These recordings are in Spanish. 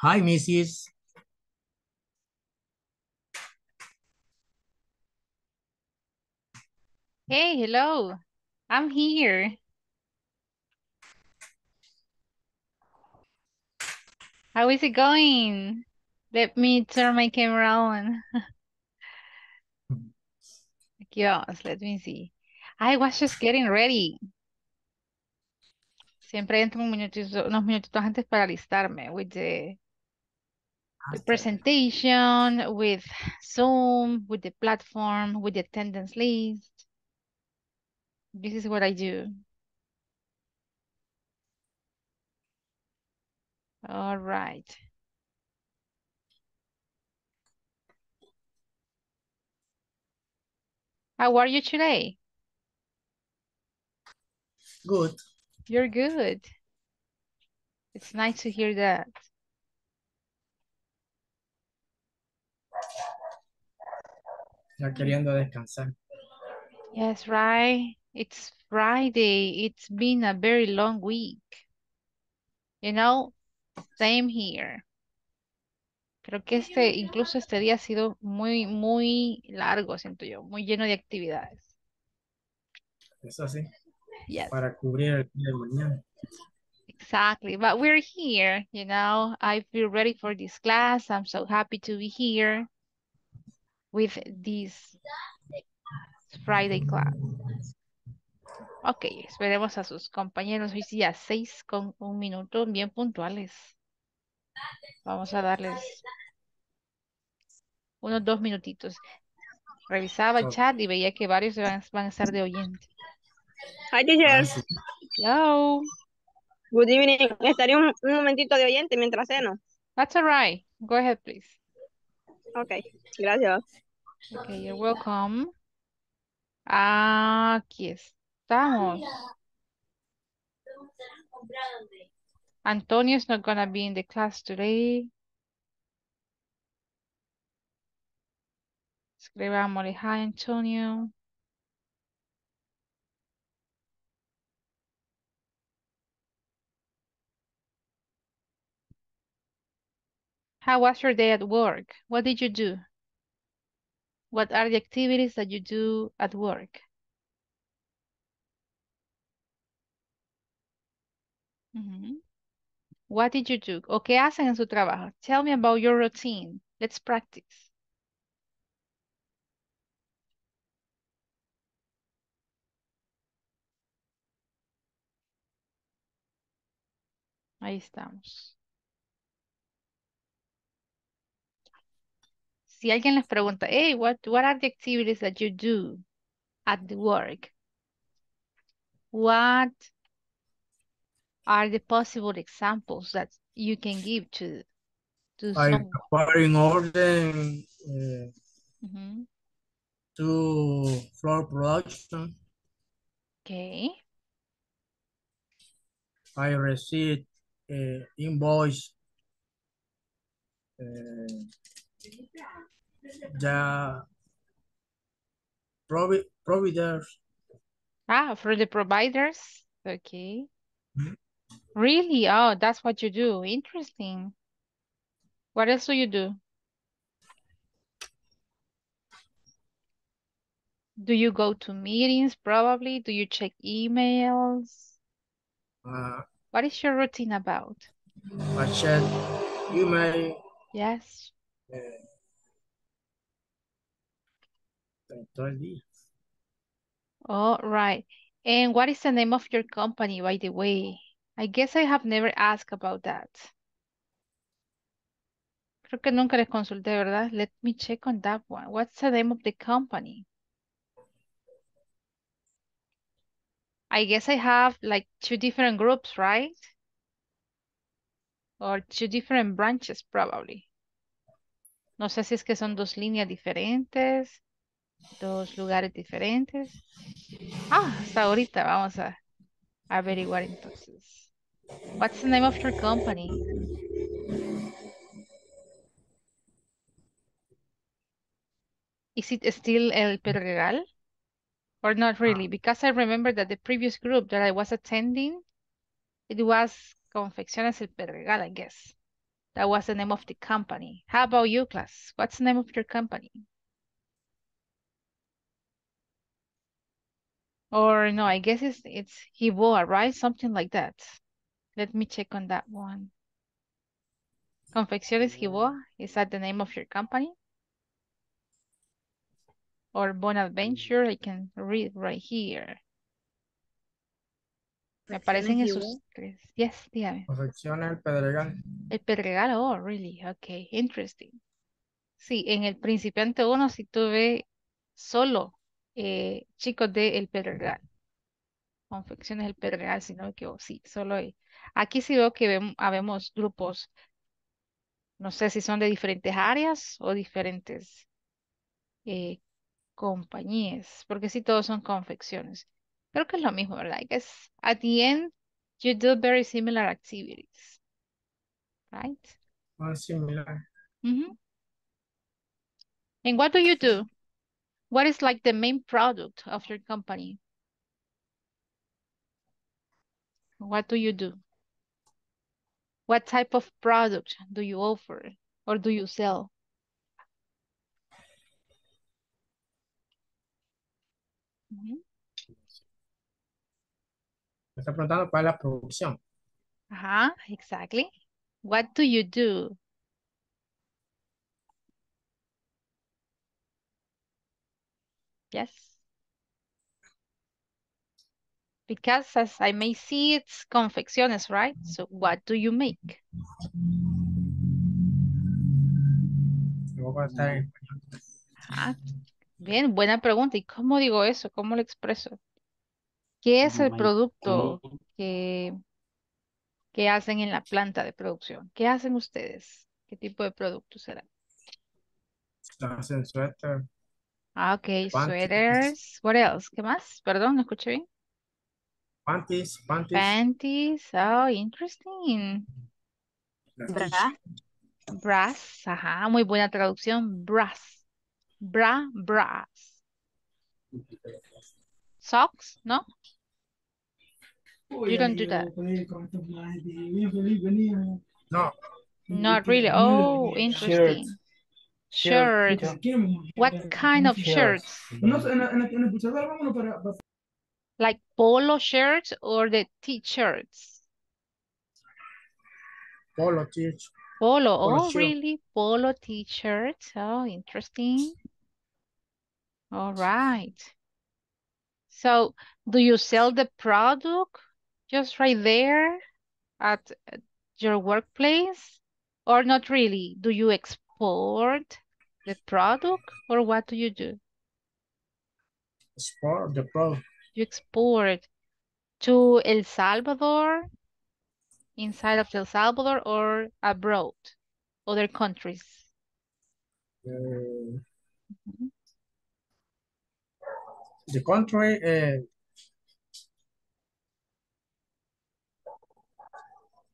Hi, Mrs. Hey, hello. I'm here. How is it going? Let me turn my camera on. Yes, let me see. I was just getting ready. Siempre entro unos minutitos antes para listarme with the presentation, with Zoom, with the platform, with the attendance list. This is what I do. All right. How are you today? Good. You're good. It's nice to hear that. Está queriendo descansar. Yes, right. It's Friday. It's been a very long week. You know, same here. Creo que incluso este día ha sido muy, muy largo, siento yo, muy lleno de actividades. Eso sí. Yes. Para cubrir el día de mañana. Exactly, but we're here, you know. I feel ready for this class. I'm so happy to be here with this Friday class. Ok, esperemos a sus compañeros hoy sí a 6:01, bien puntuales. Vamos a darles unos 2 minutitos. Revisaba el chat y veía que varios van a estar de oyente. Hi, teachers. Hello. Good evening. Estaría un momentito de oyente mientras ceno. That's all right. Go ahead, please. Okay, gracias. Okay, you're welcome. Aquí estamos. Antonio's not gonna be in the class today. Escribámosle, hi, Antonio. How was your day at work? What did you do? What are the activities that you do at work? What did you do? ¿O qué hacen en su trabajo? Tell me about your routine. Let's practice. Ahí estamos. Si alguien les pregunta, hey, what are the activities that you do at the work? What are the possible examples that you can give to someone? Preparing order, to floor production. Okay. I received invoice. The providers. Ah, for the providers. Okay. Really? Oh, that's what you do. Interesting. What else do you do? Do you go to meetings probably? Do you check emails? What is your routine about? I check email. Yes. All right. And what is the name of your company, by the way? I guess I have never asked about that. Creo que nunca les consulté, ¿verdad? Let me check on that one. What's the name of the company? I guess I have like 2 different groups, right? Or 2 different branches, probably. No sé si es que son 2 líneas diferentes, 2 lugares diferentes. Ah, hasta ahorita vamos a averiguar entonces. What's the name of your company? Is it still El Pedregal? Or not really? Because I remember that the previous group that I was attending, it was Confecciones El Pedregal, I guess. That was the name of the company. How about you, class? What's the name of your company? Or no, I guess it's Hiboa, right? Something like that. Let me check on that one. Confecciones Hiboa, is that the name of your company? Or Bonaventure, I can read right here. Me aparecen esos tres. Yes, dígame. Confecciones El Pedregal. El Pedregal, oh, really? Okay, interesting. Sí, en el principiante uno sí tuve solo chicos de El Pedregal. Confecciones El Pedregal, si no me equivoco. Sí, solo aquí sí veo que habemos grupos. No sé si son de diferentes áreas o diferentes compañías. Porque sí, todos son confecciones. Creo que es lo mismo, ¿verdad? I guess at the end, you do very similar activities, right? Similar. Mm-hmm. And what do you do? What is like the main product of your company? What do you do? What type of product do you offer or do you sell? Mm-hmm. Me está preguntando cuál es la producción. Ajá, exactly. What do you do? Yes. Because as I may see, it's confecciones, right? So what do you make? Ah, bien, buena pregunta. ¿Y cómo digo eso? ¿Cómo lo expreso? ¿Qué es el producto que hacen en la planta de producción? ¿Qué hacen ustedes? ¿Qué tipo de productos serán? Hacen suéter. Ah, ok, suéteres. What else? ¿Qué más? Perdón, no escuché bien. Panties, panties. Panties, oh, interesting. Bra. Brass, ajá, muy buena traducción. Brass. Bra, brass. Socks, no? You don't do that. No. Not really. Oh, interesting. Shirts. What kind of shirts? Like polo shirts or the t-shirts? Polo t-shirts. Polo. Oh, really? Polo t-shirts. Oh, interesting. All right. So, do you sell the product just right there at your workplace or not really? Do you export the product or what do you do? Export the product. You export to El Salvador, inside of El Salvador or abroad, other countries? Mm-hmm. The country,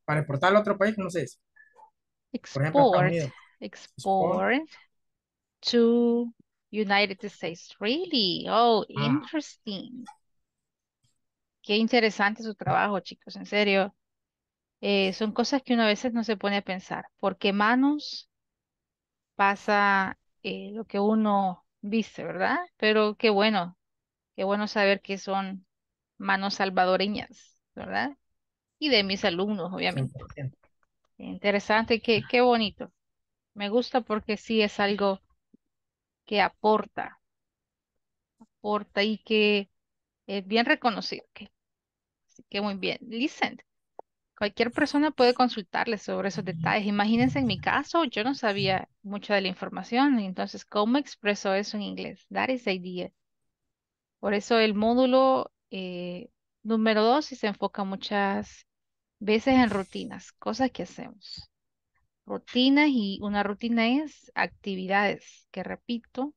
para exportar a otro país, ¿cómo se dice? Export, por ejemplo, export to United States. Really? Oh, interesting. Qué interesante su trabajo, chicos, en serio. Son cosas que uno a veces no se pone a pensar. ¿Por qué manos pasa lo que uno viste, verdad? Pero qué bueno. Qué bueno saber que son manos salvadoreñas, ¿verdad? Y de mis alumnos, obviamente. 100%. Interesante, qué bonito. Me gusta porque sí es algo que aporta y que es bien reconocido. ¿Okay? Así que muy bien. Listen, cualquier persona puede consultarle sobre esos detalles. Imagínense en mi caso, yo no sabía mucho de la información, entonces, ¿cómo expreso eso en inglés? That is the idea. Por eso el módulo número 2 se enfoca muchas veces en rutinas, cosas que hacemos. Rutinas y una rutina es actividades que repito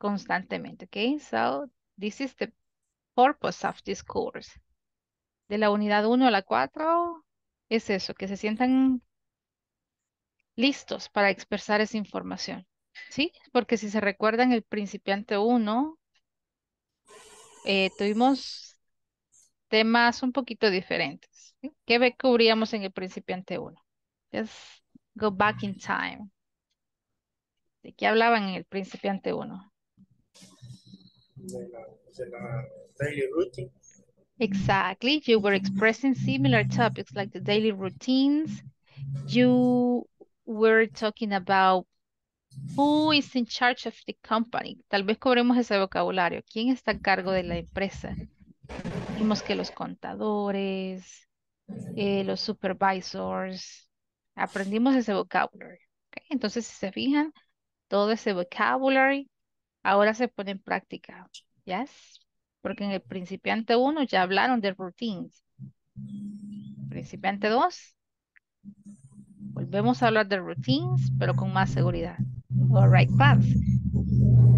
constantemente, ¿ok? So, this is the purpose of this course. De la unidad 1 a la 4 es eso, que se sientan listos para expresar esa información, ¿sí? Porque si se recuerdan el principiante 1... tuvimos temas un poquito diferentes, ¿sí? ¿Qué cubríamos en el principiante 1? Just Go back in time. ¿De qué hablaban en el principio ante uno? De la daily routine. Exactly. You were expressing similar topics like the daily routines. You were talking about who is in charge of the company. Tal vez cobremos ese vocabulario. ¿Quién está a cargo de la empresa? Vimos que los contadores, los supervisors, aprendimos ese vocabulario. ¿Okay? Entonces, si se fijan, todo ese vocabulario ahora se pone en práctica. Yes. Porque en el principiante 1 ya hablaron de routines. Principiante 2, volvemos a hablar de routines, pero con más seguridad. All right, class.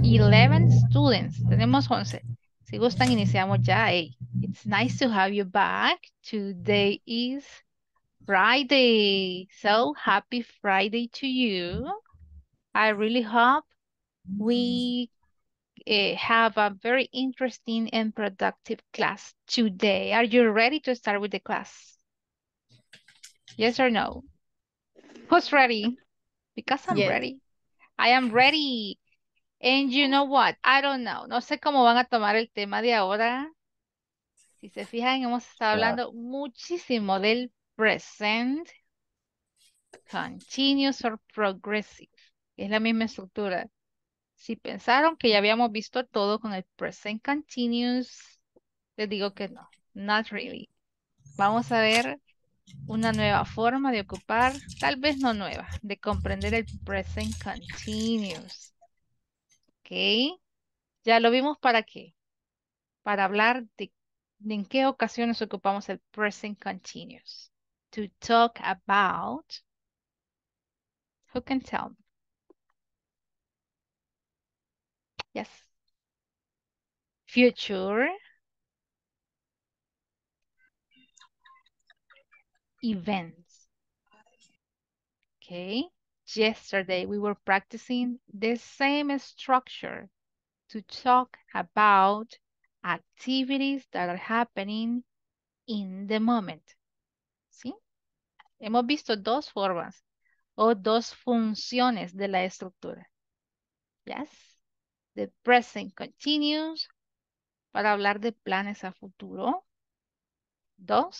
11 students. Tenemos 11. Si gustan, iniciamos ya. Hey, it's nice to have you back. Today is Friday. So happy Friday to you. I really hope we have a very interesting and productive class today. Are you ready to start with the class? Yes or no? Who's ready? Because I'm ready. I am ready. And you know what? I don't know. No sé cómo van a tomar el tema de ahora. Si se fijan, hemos estado hablando muchísimo del present, continuous or progressive. Es la misma estructura. Si pensaron que ya habíamos visto todo con el present continuous, les digo que no, not really. Vamos a ver una nueva forma de ocupar, tal vez no nueva, de comprender el present continuous. ¿Ok? Ya lo vimos para qué. Para hablar de en qué ocasiones ocupamos el present continuous. To talk about. Who can tell me? Yes. Future. Events. Okay. Yesterday we were practicing the same structure to talk about activities that are happening in the moment. ¿Sí? Hemos visto dos formas o dos funciones de la estructura. Yes. The present continuous, para hablar de planes a futuro. 2,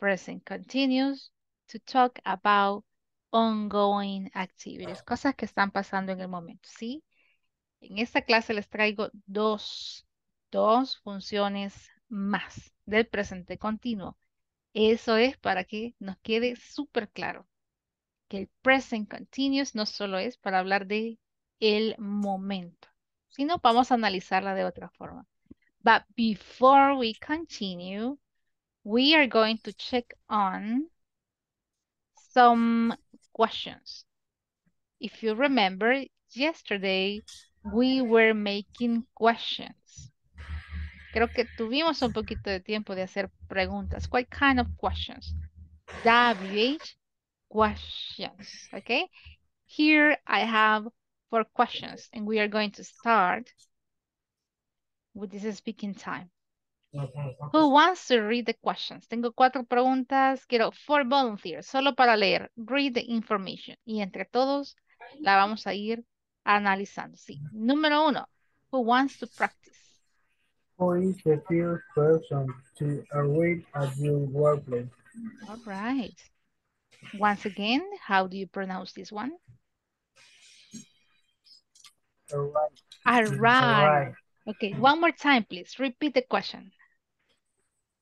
present continuous, to talk about ongoing activities, cosas que están pasando en el momento, ¿sí? En esta clase les traigo dos funciones más del presente continuo. Eso es para que nos quede súper claro que el present continuous no solo es para hablar de el momento, sino vamos a analizarla de otra forma. But before we continue, we are going to check on some questions. If you remember, yesterday we were making questions. Creo que tuvimos un poquito de tiempo de hacer preguntas. What kind of questions? WH questions, okay? Here I have 4 questions, and we are going to start with this speaking time. Who wants to read the questions? Tengo 4 preguntas, quiero 4 volunteers, solo para leer. Read the information. Y entre todos la vamos a ir analizando. Sí. Número 1, who wants to practice? Who is the first person to arrive at your workplace? All right. Once again, how do you pronounce this one? All right. Okay, one more time, please. Repeat the question.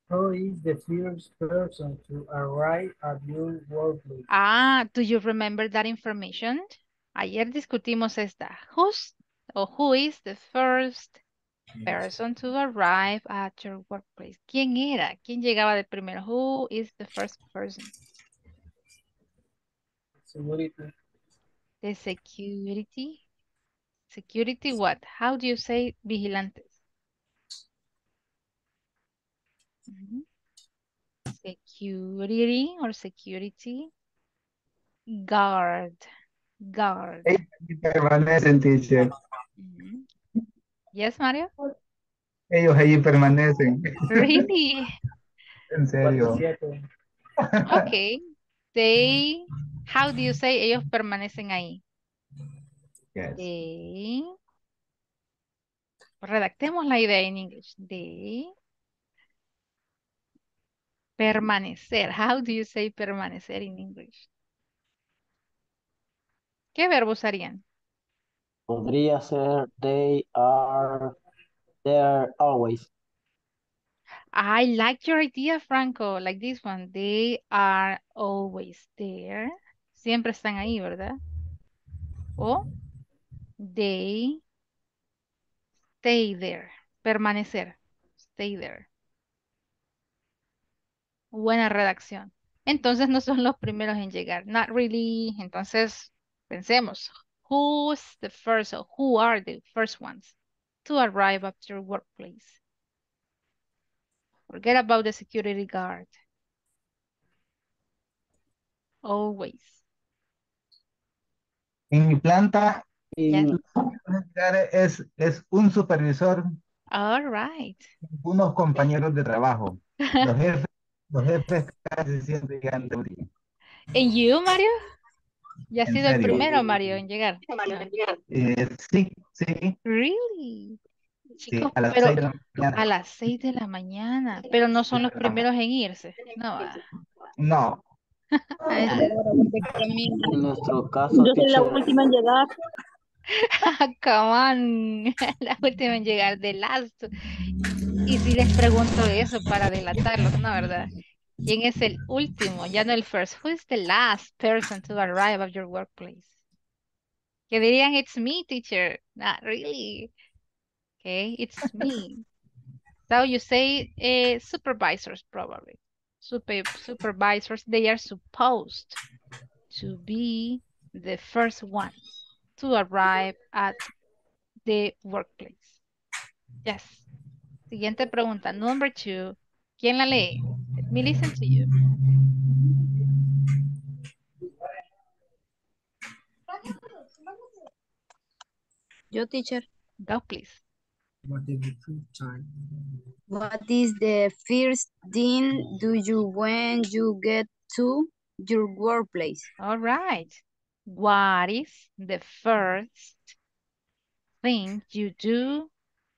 Who is the first person to arrive at your workplace? Ah, do you remember that information? Ayer discutimos esta. Who is the first person to arrive at your workplace? ¿Quién era? ¿Quién llegaba de primero? Who is the first person? Security. The security. Security what? How do you say vigilantes? Security or security? Guard. Permanecen, teacher. Yes, Mario? Ellos allí permanecen. Really? En serio. Okay. They How do you say ellos permanecen ahí? Yes. They... Redactemos la idea en inglés. They... Permanecer. How do you say permanecer in English? ¿Qué verbos harían? Podría ser they are there always. I like your idea, Franco, like this one. They are always there. Siempre están ahí, ¿verdad? O they stay there. Permanecer. Stay there. Buena redacción. Entonces no son los primeros en llegar. Not really. Entonces pensemos. Who's the first or who are the first ones to arrive at your workplace? Forget about the security guard. Always. En mi planta, yes. es un supervisor. All right. Unos compañeros de trabajo. Los jefes casi siempre llegan de origen. ¿En you, Mario? ¿Ya ha sido el primero, Mario, en llegar? Sí. Really? Chicos, sí, a las 6 de la mañana. Pero no son los primeros en irse. No. En nuestro caso. Yo soy la última en llegar. Come on. La última en llegar, the last. Y si les pregunto eso para delatarlos, ¿no, verdad? ¿Quién es el último? Ya no el first. Who is the last person to arrive at your workplace? Que dirían, it's me, teacher. Not really. Okay, it's me. So you say supervisors, probably. Supervisors, they are supposed to be the first ones to arrive at the workplace. Yes. Siguiente pregunta, number 2. ¿Quién la lee? Let me listen to you. Yo, teacher. Go, please. What is the first thing do you when you get to your workplace? All right. What is the first thing you do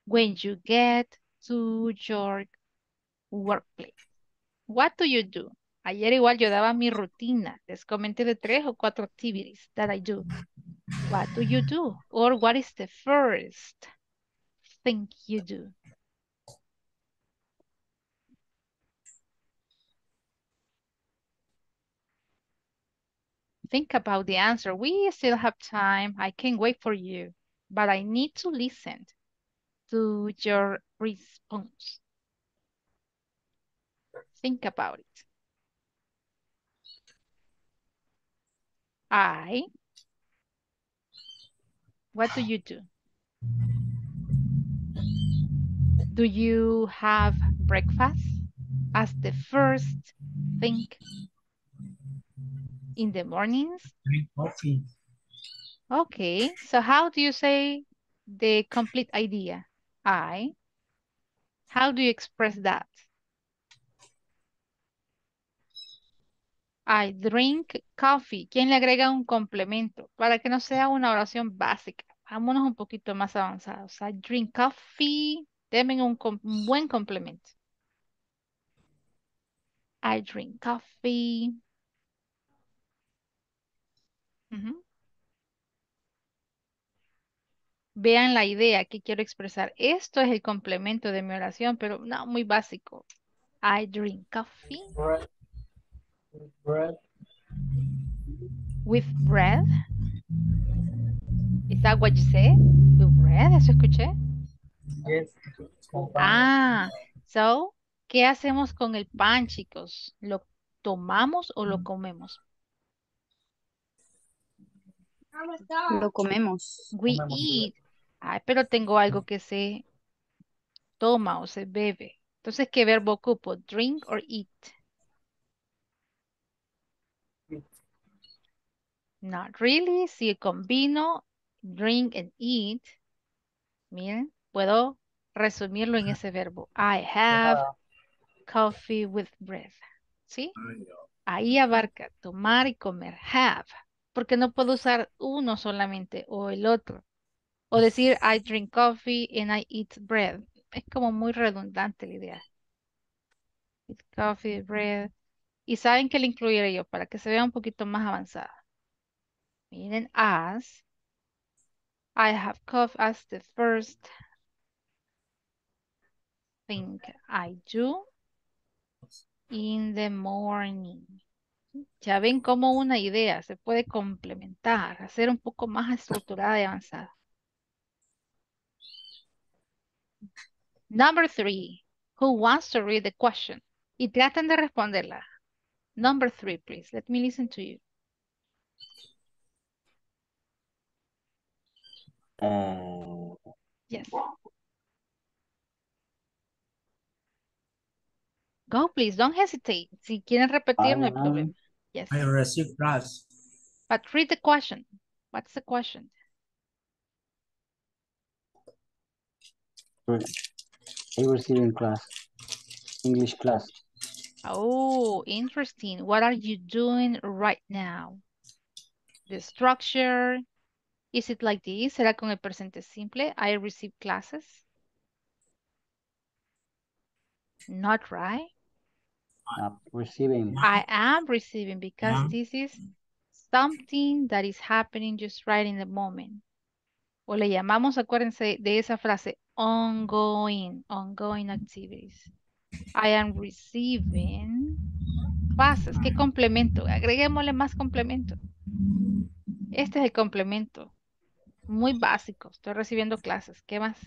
when you get to your workplace? What do you do? Ayer igual yo daba mi rutina. Les comenté de 3 o 4 activities that I do. What do you do? Or what is the first thing you do? Think about the answer. We still have time. I can't wait for you, but I need to listen to your response. Think about it. What do you do? Do you have breakfast as the first thing in the mornings? Coffee. Okay, so how do you say the complete idea? How do you express that? I drink coffee. ¿Quién le agrega un complemento? Para que no sea una oración básica. Vámonos un poquito más avanzados. I drink coffee. Denme un buen complemento. I drink coffee. Vean la idea que quiero expresar. Esto es el complemento de mi oración, pero no, muy básico. I drink coffee. Bread. With bread. Is that what you say? With bread, eso escuché. Yes. So, ¿qué hacemos con el pan, chicos? ¿Lo tomamos o lo comemos? Lo comemos. We eat. Pero tengo algo que se toma o se bebe. Entonces, ¿qué verbo ocupo? Drink or eat? Not really. Si combino drink and eat, miren, puedo resumirlo en ese verbo. I have coffee with bread. ¿Sí? Ahí abarca tomar y comer, have, porque no puedo usar uno solamente o el otro. O decir, I drink coffee and I eat bread. Es como muy redundante la idea. Eat coffee, bread. Y saben que le incluiré yo para que se vea un poquito más avanzada. Miren, as. I have coffee as the first thing I do in the morning. Ya ven cómo una idea se puede complementar, hacer un poco más estructurada y avanzada. Number 3. Who wants to read the question? Y traten de responderla. Number 3, please. Let me listen to you. Yes. Go, please. Don't hesitate. Si quieren repetir, no hay problema. Yes. I received prize. But read the question. What's the question? I received in class. English class. Oh, interesting. What are you doing right now? The structure. Is it like this? ¿Será con el presente simple? I receive classes. Not right. I'm receiving. I am receiving because this is something that is happening just right in the moment. O le llamamos, acuérdense de esa frase, ongoing, ongoing activities. I am receiving classes. ¿Qué complemento? Agreguémosle más complemento. Este es el complemento. Muy básico. Estoy recibiendo clases. ¿Qué más?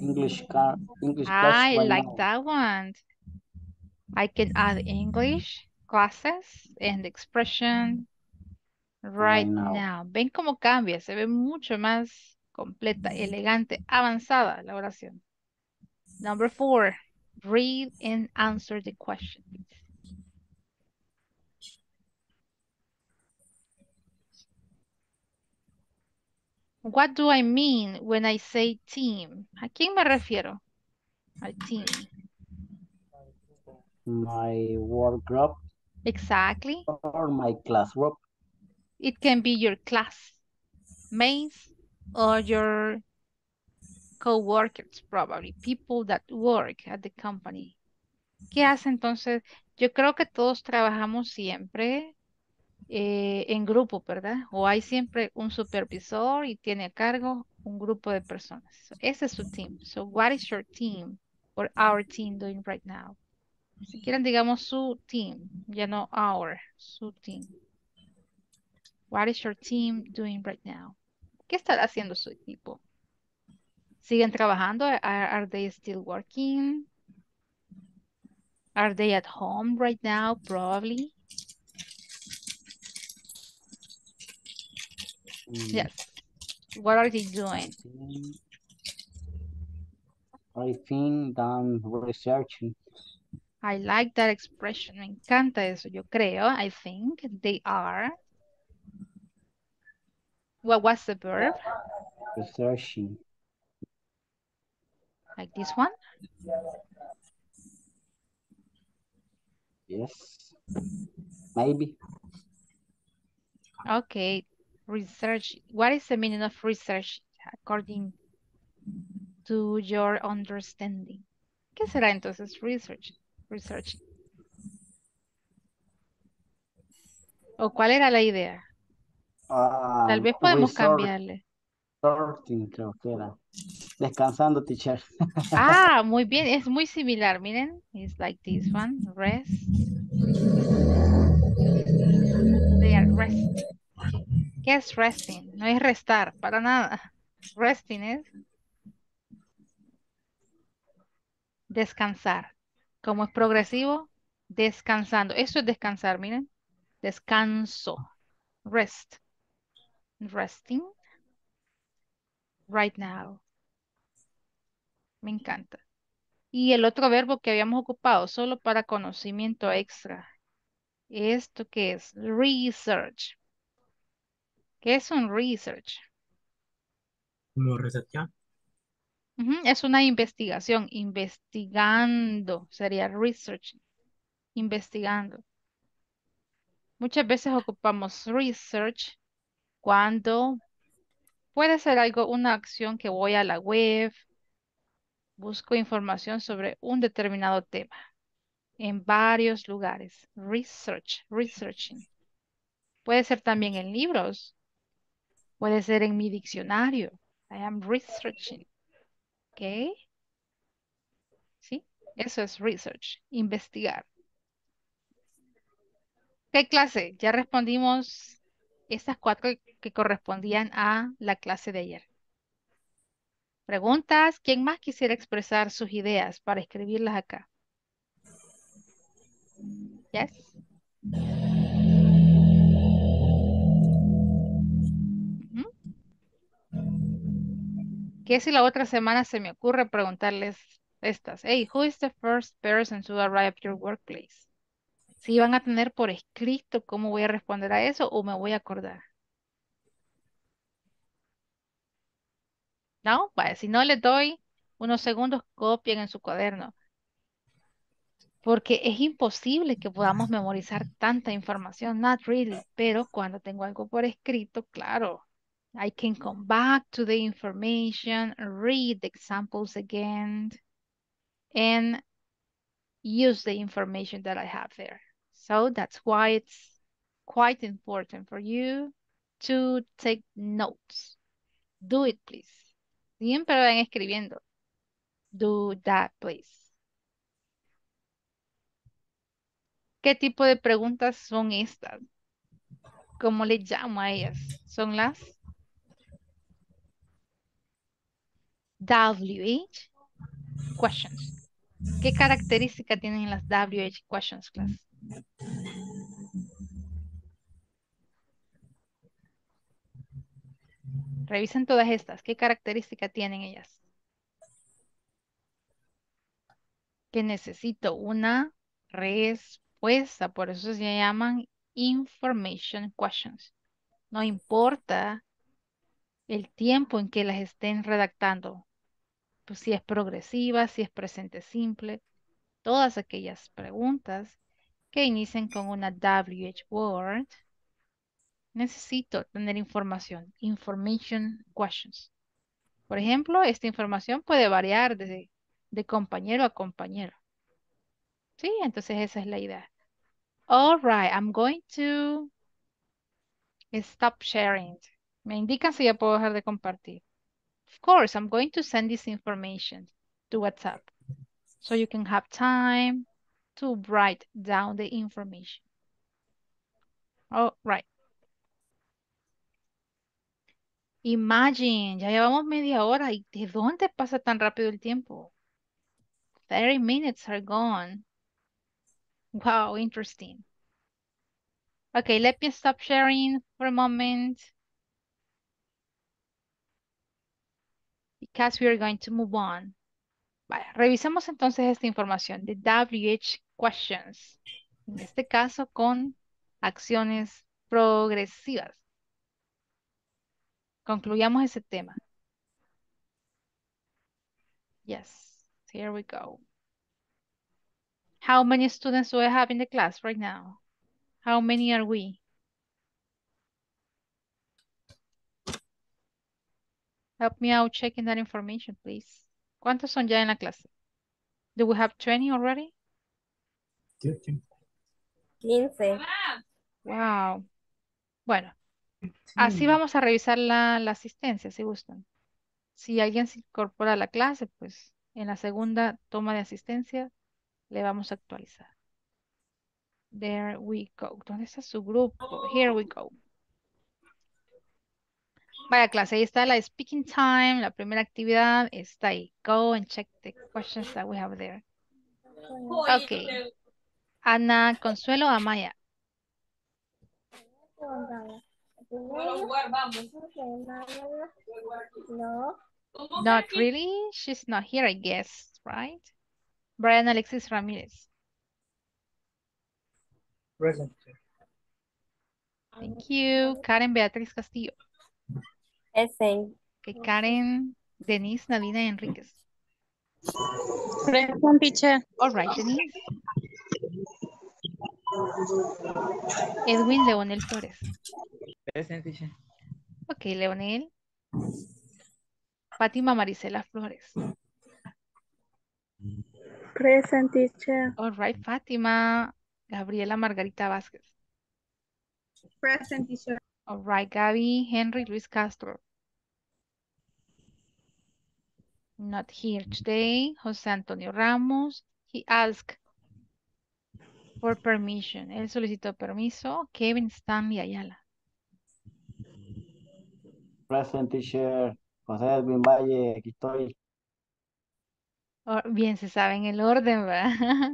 English class. I like that one. I can add English classes and expression right now. Ven cómo cambia. Se ve mucho más completa, elegante, avanzada la oración. Number 4. Read and answer the question. What do I mean when I say team? ¿A quién me refiero? Al team. My work group. Exactly. Or my class group. It can be your classmates or your co-workers probably. People that work at the company. ¿Qué hace entonces? Yo creo que todos trabajamos siempre en grupo, ¿verdad? O hay siempre un supervisor y tiene a cargo un grupo de personas. So, ese es su team. So, what is your team or our team doing right now? Si quieren, digamos su team, ya no our, su team. What is your team doing right now? ¿Qué estará haciendo su equipo? ¿Siguen trabajando? Are they still working? Are they at home right now? Probably. Yes. What are they doing? I think that I'm researching. I like that expression. Me encanta eso. Yo creo. I think they are. What was the verb? Researching. Like this one? Yes. Maybe. Okay. Research. What is the meaning of research according to your understanding? ¿Qué será entonces research? Research. ¿O cuál era la idea? Tal vez podemos cambiarle. Sorting, creo que era. Descansando, teacher. Ah, muy bien. Es muy similar, miren. It's like this one. Rest. They are resting. ¿Qué es resting? No es restar, para nada. Resting es descansar. Como es progresivo, descansando. Eso es descansar, miren. Descanso. Rest. Resting. Right now. Me encanta. Y el otro verbo que habíamos ocupado, solo para conocimiento extra. ¿Esto qué es? Research. ¿Qué es un research? ¿Como researchar? Es una investigación. Investigando. Sería research. Investigando. Muchas veces ocupamos research cuando puede ser algo, una acción que voy a la web, busco información sobre un determinado tema en varios lugares. Research, researching. Puede ser también en libros. Puede ser en mi diccionario. I am researching. ¿Ok? ¿Sí? Eso es research, investigar. ¿Qué clase? Ya respondimos estas cuatro que correspondían a la clase de ayer. ¿Preguntas? ¿Quién más quisiera expresar sus ideas para escribirlas acá? Yes. ¿Qué si la otra semana se me ocurre preguntarles estas? Hey, who is the first person to arrive at your workplace? Si van a tener por escrito cómo voy a responder a eso o me voy a acordar. No, vale, si no les doy unos segundos, copien en su cuaderno. Porque es imposible que podamos memorizar tanta información, not really. Pero cuando tengo algo por escrito, claro. I can come back to the information, read the examples again, and use the information that I have there. So that's why it's quite important for you to take notes. Do it, please. Siempre van escribiendo. Do that, please. ¿Qué tipo de preguntas son estas? ¿Cómo le llamo a ellas? Son las WH questions. ¿Qué característica tienen las WH questions, class? Revisen todas estas. ¿Qué característica tienen ellas? Que necesito una respuesta. Por eso se llaman information questions. No importa el tiempo en que las estén redactando. Pues si es progresiva, si es presente simple, todas aquellas preguntas que inicien con una WH word, necesito tener información, information questions. Por ejemplo, esta información puede variar de compañero a compañero. Sí, entonces esa es la idea. All right, I'm going to stop sharing. Me indican si ya puedo dejar de compartir. Of course, I'm going to send this information to WhatsApp so you can have time to write down the information. All right. Imagine, ya llevamos media hora y ¿de dónde pasa tan rápido el tiempo? 30 minutes are gone. Wow, interesting. Okay, let me stop sharing for a moment, because we are going to move on. Vale, revisemos entonces esta información de WH questions. En este caso con acciones progresivas. Concluyamos ese tema. Yes, here we go. How many students do I have in the class right now? How many are we? Help me out checking that information, please. ¿Cuántos son ya en la clase? Do we have 20 already? 15. 15. Wow. Bueno, así vamos a revisar la asistencia, si gustan. Si alguien se incorpora a la clase, pues en la segunda toma de asistencia le vamos a actualizar. There we go. ¿Dónde está su grupo? Here we go. Vaya clase, ahí está la speaking time, la primera actividad está ahí. Go and check the questions that we have there. Ok. Ana Consuelo Amaya. No. Not really. She's not here, I guess, right? Brian Alexis Ramirez. Present. Thank you. Karen Beatriz Castillo. Que Karen Denise Nadina Enríquez. Present, teacher. All right, Denise. Edwin Leonel Flores. Presente. Ok, Leonel. Fátima Marisela Flores. Present, teacher. All right, Fátima. Gabriela Margarita Vázquez. Present, teacher. All right, Gaby Henry Luis Castro. Not here today. José Antonio Ramos. He asked for permission. Él solicitó permiso. Kevin Stanley Ayala. Present, teacher. José Edwin Valle, aquí estoy. Bien, se sabe en el orden, ¿verdad?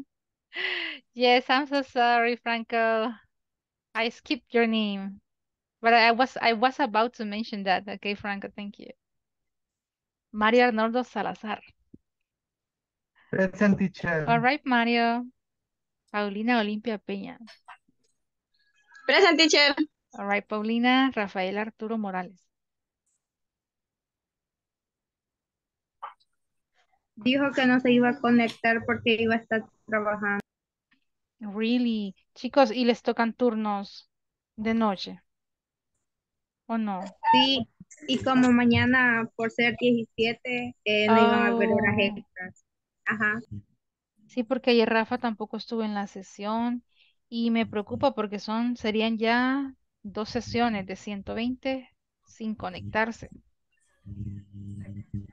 Yes, I'm so sorry, Franco. I skipped your name. But I was about to mention that. Okay, Franco, thank you. Mario Arnoldo Salazar. Present, teacher. All right, Mario. Paulina Olimpia Peña. Present, teacher. All right, Paulina. Rafael Arturo Morales. Dijo que no se iba a conectar porque iba a estar trabajando. Really. Chicos, ¿y les tocan turnos de noche? ¿O no? Sí, y como mañana por ser 17, no iban a ver horas extras. Ajá. Sí, porque ayer Rafa tampoco estuvo en la sesión y me preocupa porque serían ya 2 sesiones de 120 sin conectarse.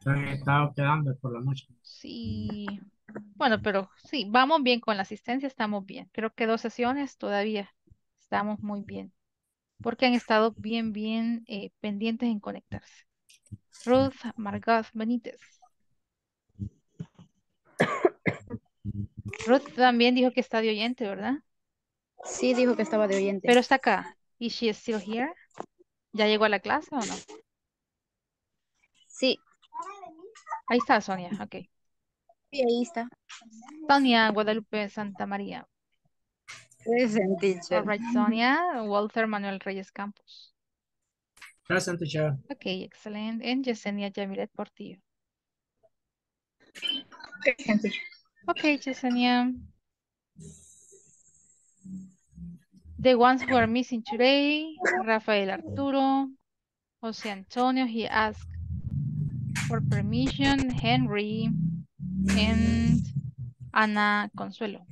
Se han estado quedando por la noche. Sí, bueno, pero sí, vamos bien con la asistencia, estamos bien. Creo que 2 sesiones todavía estamos muy bien, porque han estado bien pendientes en conectarse. Ruth Margot Benítez. Ruth también dijo que está de oyente, ¿verdad? Sí, dijo que estaba de oyente. Pero está acá. ¿Is she still here? ¿Ya llegó a la clase o no? Sí. Ahí está Sonia, ok. Sí, ahí está. Sonia Guadalupe Santa María. Present, teacher. All right, Sonia. Walter Manuel Reyes Campos. Present, teacher. Ok, excellent. And Yesenia Yamilet Portillo. Present, teacher. Ok, Yesenia. The ones who are missing today, Rafael Arturo, José Antonio, he asked for permission, Henry, and Ana Consuelo.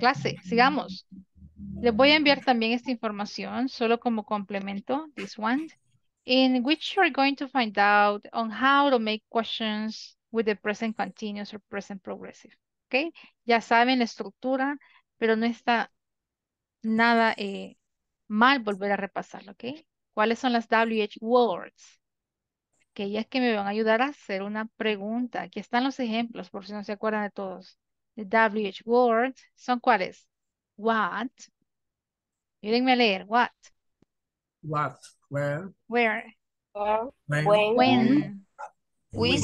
Clase, sigamos. Les voy a enviar también esta información, solo como complemento, this one, in which you're going to find out on how to make questions with the present continuous or present progressive. ¿Ok? Ya saben la estructura, pero no está nada mal volver a repasarlo, ¿ok? ¿Cuáles son las WH words? Aquellas que me van a ayudar a hacer una pregunta. Aquí están los ejemplos, por si no se acuerdan de todos. The WH words son ¿cuáles? What. Ayúdenme a leer. What. What. Where. When. Which.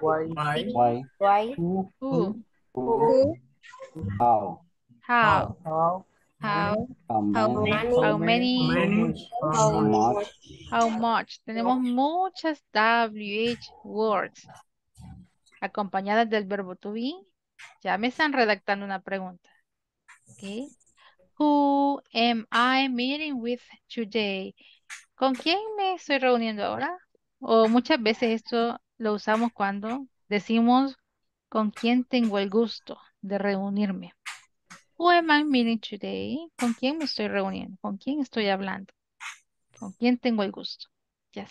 Why. Who. How. How many? How much? Tenemos muchas WH words acompañadas del verbo to be. Ya me están redactando una pregunta. Okay. Who am I meeting with today? ¿Con quién me estoy reuniendo ahora? O muchas veces esto lo usamos cuando decimos con quién tengo el gusto de reunirme. Who am I meeting today? ¿Con quién me estoy reuniendo? ¿Con quién estoy hablando? ¿Con quién tengo el gusto? Yes.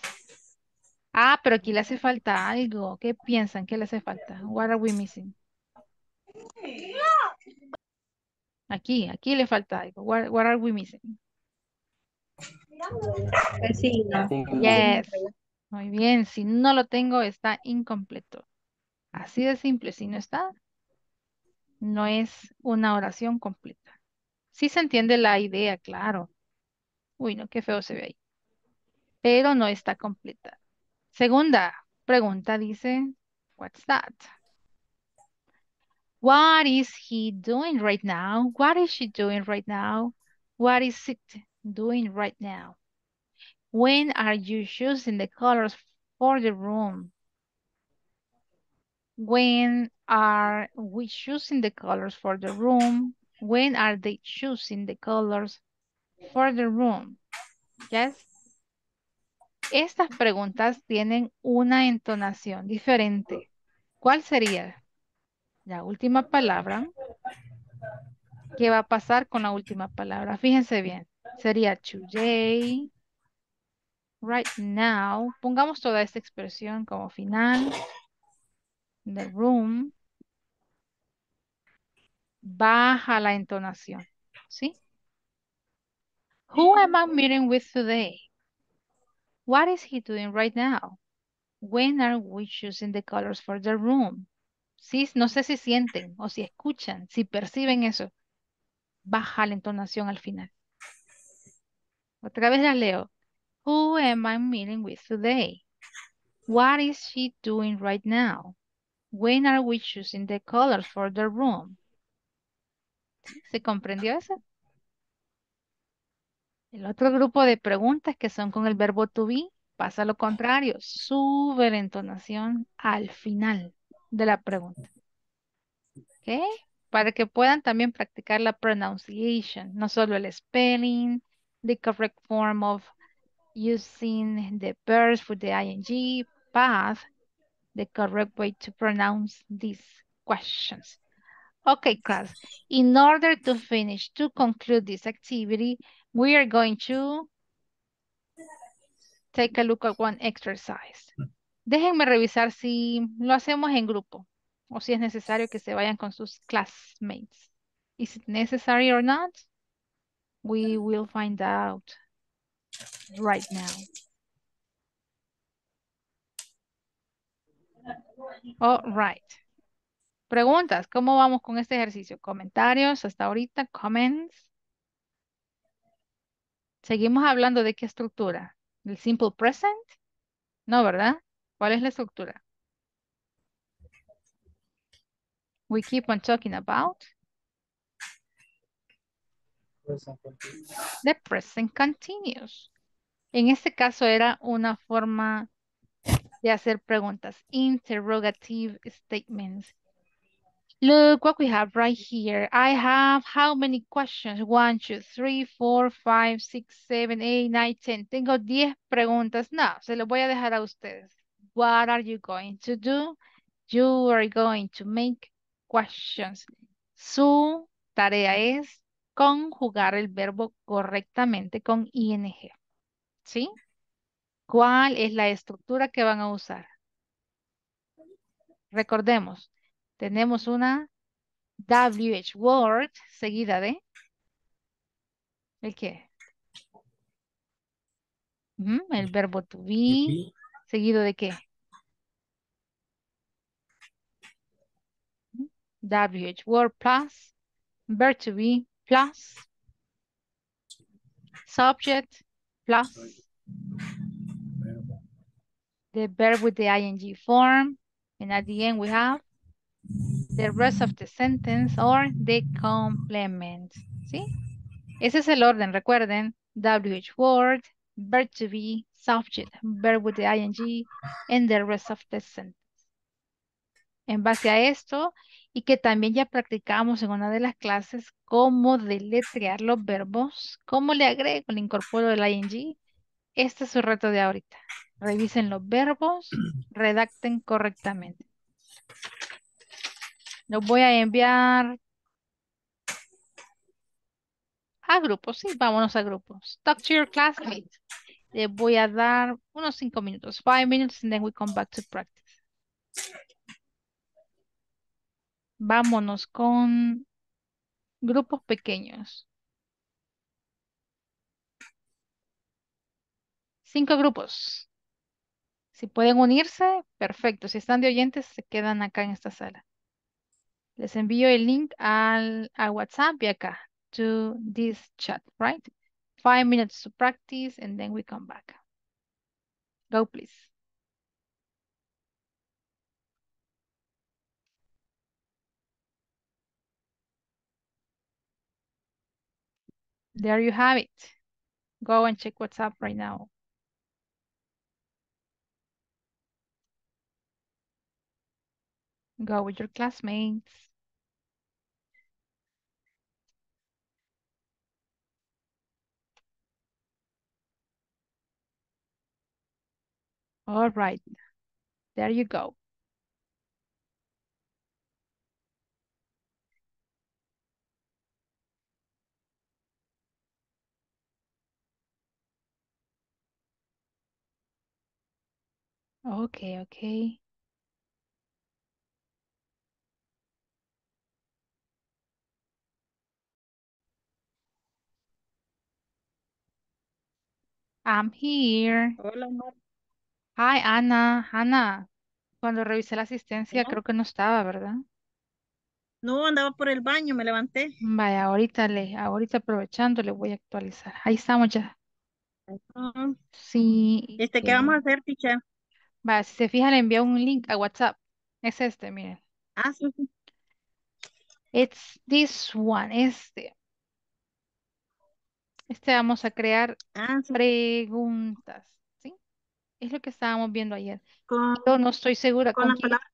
Ah, pero aquí le hace falta algo. ¿Qué piensan? ¿Qué le hace falta? What are we missing? Aquí le falta algo. What are we missing? Sí, no. Yes. Muy bien. Si no lo tengo, está incompleto. Así de simple. Si no está, no es una oración completa. Sí se entiende la idea, claro. Uy, no, qué feo se ve ahí. Pero no está completa. Segunda pregunta dice, what's that? What is he doing right now? What is she doing right now? What is it doing right now? When are you choosing the colors for the room? When are we choosing the colors for the room? When are they choosing the colors for the room? Yes. Estas preguntas tienen una entonación diferente. ¿Cuál sería la última palabra? ¿Qué va a pasar con la última palabra? Fíjense bien. Sería today, right now. Pongamos toda esta expresión como final. The room. Baja la entonación, ¿sí? Who am I meeting with today? What is he doing right now? When are we choosing the colors for the room? ¿Sí? No sé si sienten o si escuchan, si perciben eso. Baja la entonación al final. Otra vez la leo. Who am I meeting with today? What is she doing right now? When are we choosing the colors for the room? ¿Se comprendió eso? El otro grupo de preguntas que son con el verbo to be, pasa lo contrario. Sube la entonación al final de la pregunta. ¿Ok? Para que puedan también practicar la pronunciation, no solo el spelling, the correct form of using the verbs with the ing, path, the correct way to pronounce these questions. Okay, class, in order to finish, to conclude this activity, we are going to take a look at one exercise. Déjenme revisar si lo hacemos en grupo o si es necesario que se vayan con sus classmates. Is it necessary or not? We will find out right now. All right. Preguntas, ¿cómo vamos con este ejercicio? Comentarios hasta ahorita, comments. Seguimos hablando de qué estructura. ¿El simple present? No, ¿verdad? ¿Cuál es la estructura? We keep on talking about the present continuous. En este caso era una forma de hacer preguntas, interrogative statements. Look what we have right here. I have how many questions? 1, 2, 3, 4, 5, 6, 7, 8, 9, 10. Tengo 10 preguntas. No, se los voy a dejar a ustedes. What are you going to do? You are going to make questions. Su tarea es conjugar el verbo correctamente con ing. ¿Sí? ¿Cuál es la estructura que van a usar? Recordemos, tenemos una WH word seguida de ¿el qué? El verbo to be. ¿Seguido de qué? WH word plus verb to be plus subject plus the verb with the ing form, and at the end we have the rest of the sentence or the complement. ¿Sí? Ese es el orden, recuerden. WH word, verb to be, subject, verb with the ing, and the rest of the sentence. En base a esto, y que también ya practicamos en una de las clases, cómo deletrear los verbos, cómo le agrego, le incorporo el ing. Este es su reto de ahorita. Revisen los verbos, redacten correctamente. Los voy a enviar a grupos. Sí, vámonos a grupos. Talk to your classmates. Les voy a dar unos 5 minutos. 5 minutes and then we come back to practice. Vámonos con grupos pequeños. 5 grupos. Si pueden unirse, perfecto. Si están de oyentes, se quedan acá en esta sala. Les envío el link a WhatsApp y acá, to this chat, right? 5 minutes to practice and then we come back. Go, please. There you have it. Go and check WhatsApp right now. Go with your classmates. All right. There you go. Okay. I'm here. Hola, Mar. Hi, Ana. Ana, cuando revisé la asistencia, creo que no estaba, ¿verdad? No, andaba por el baño, me levanté. Vaya, ahorita aprovechando, le voy a actualizar. Ahí estamos ya. Sí. ¿Qué vamos a hacer, teacher? Vaya, si se fija, le envié un link a WhatsApp. Es este, miren. Ah, sí. It's this one, este. Vamos a crear preguntas, ¿sí? Es lo que estábamos viendo ayer. Yo no estoy segura con las palabras.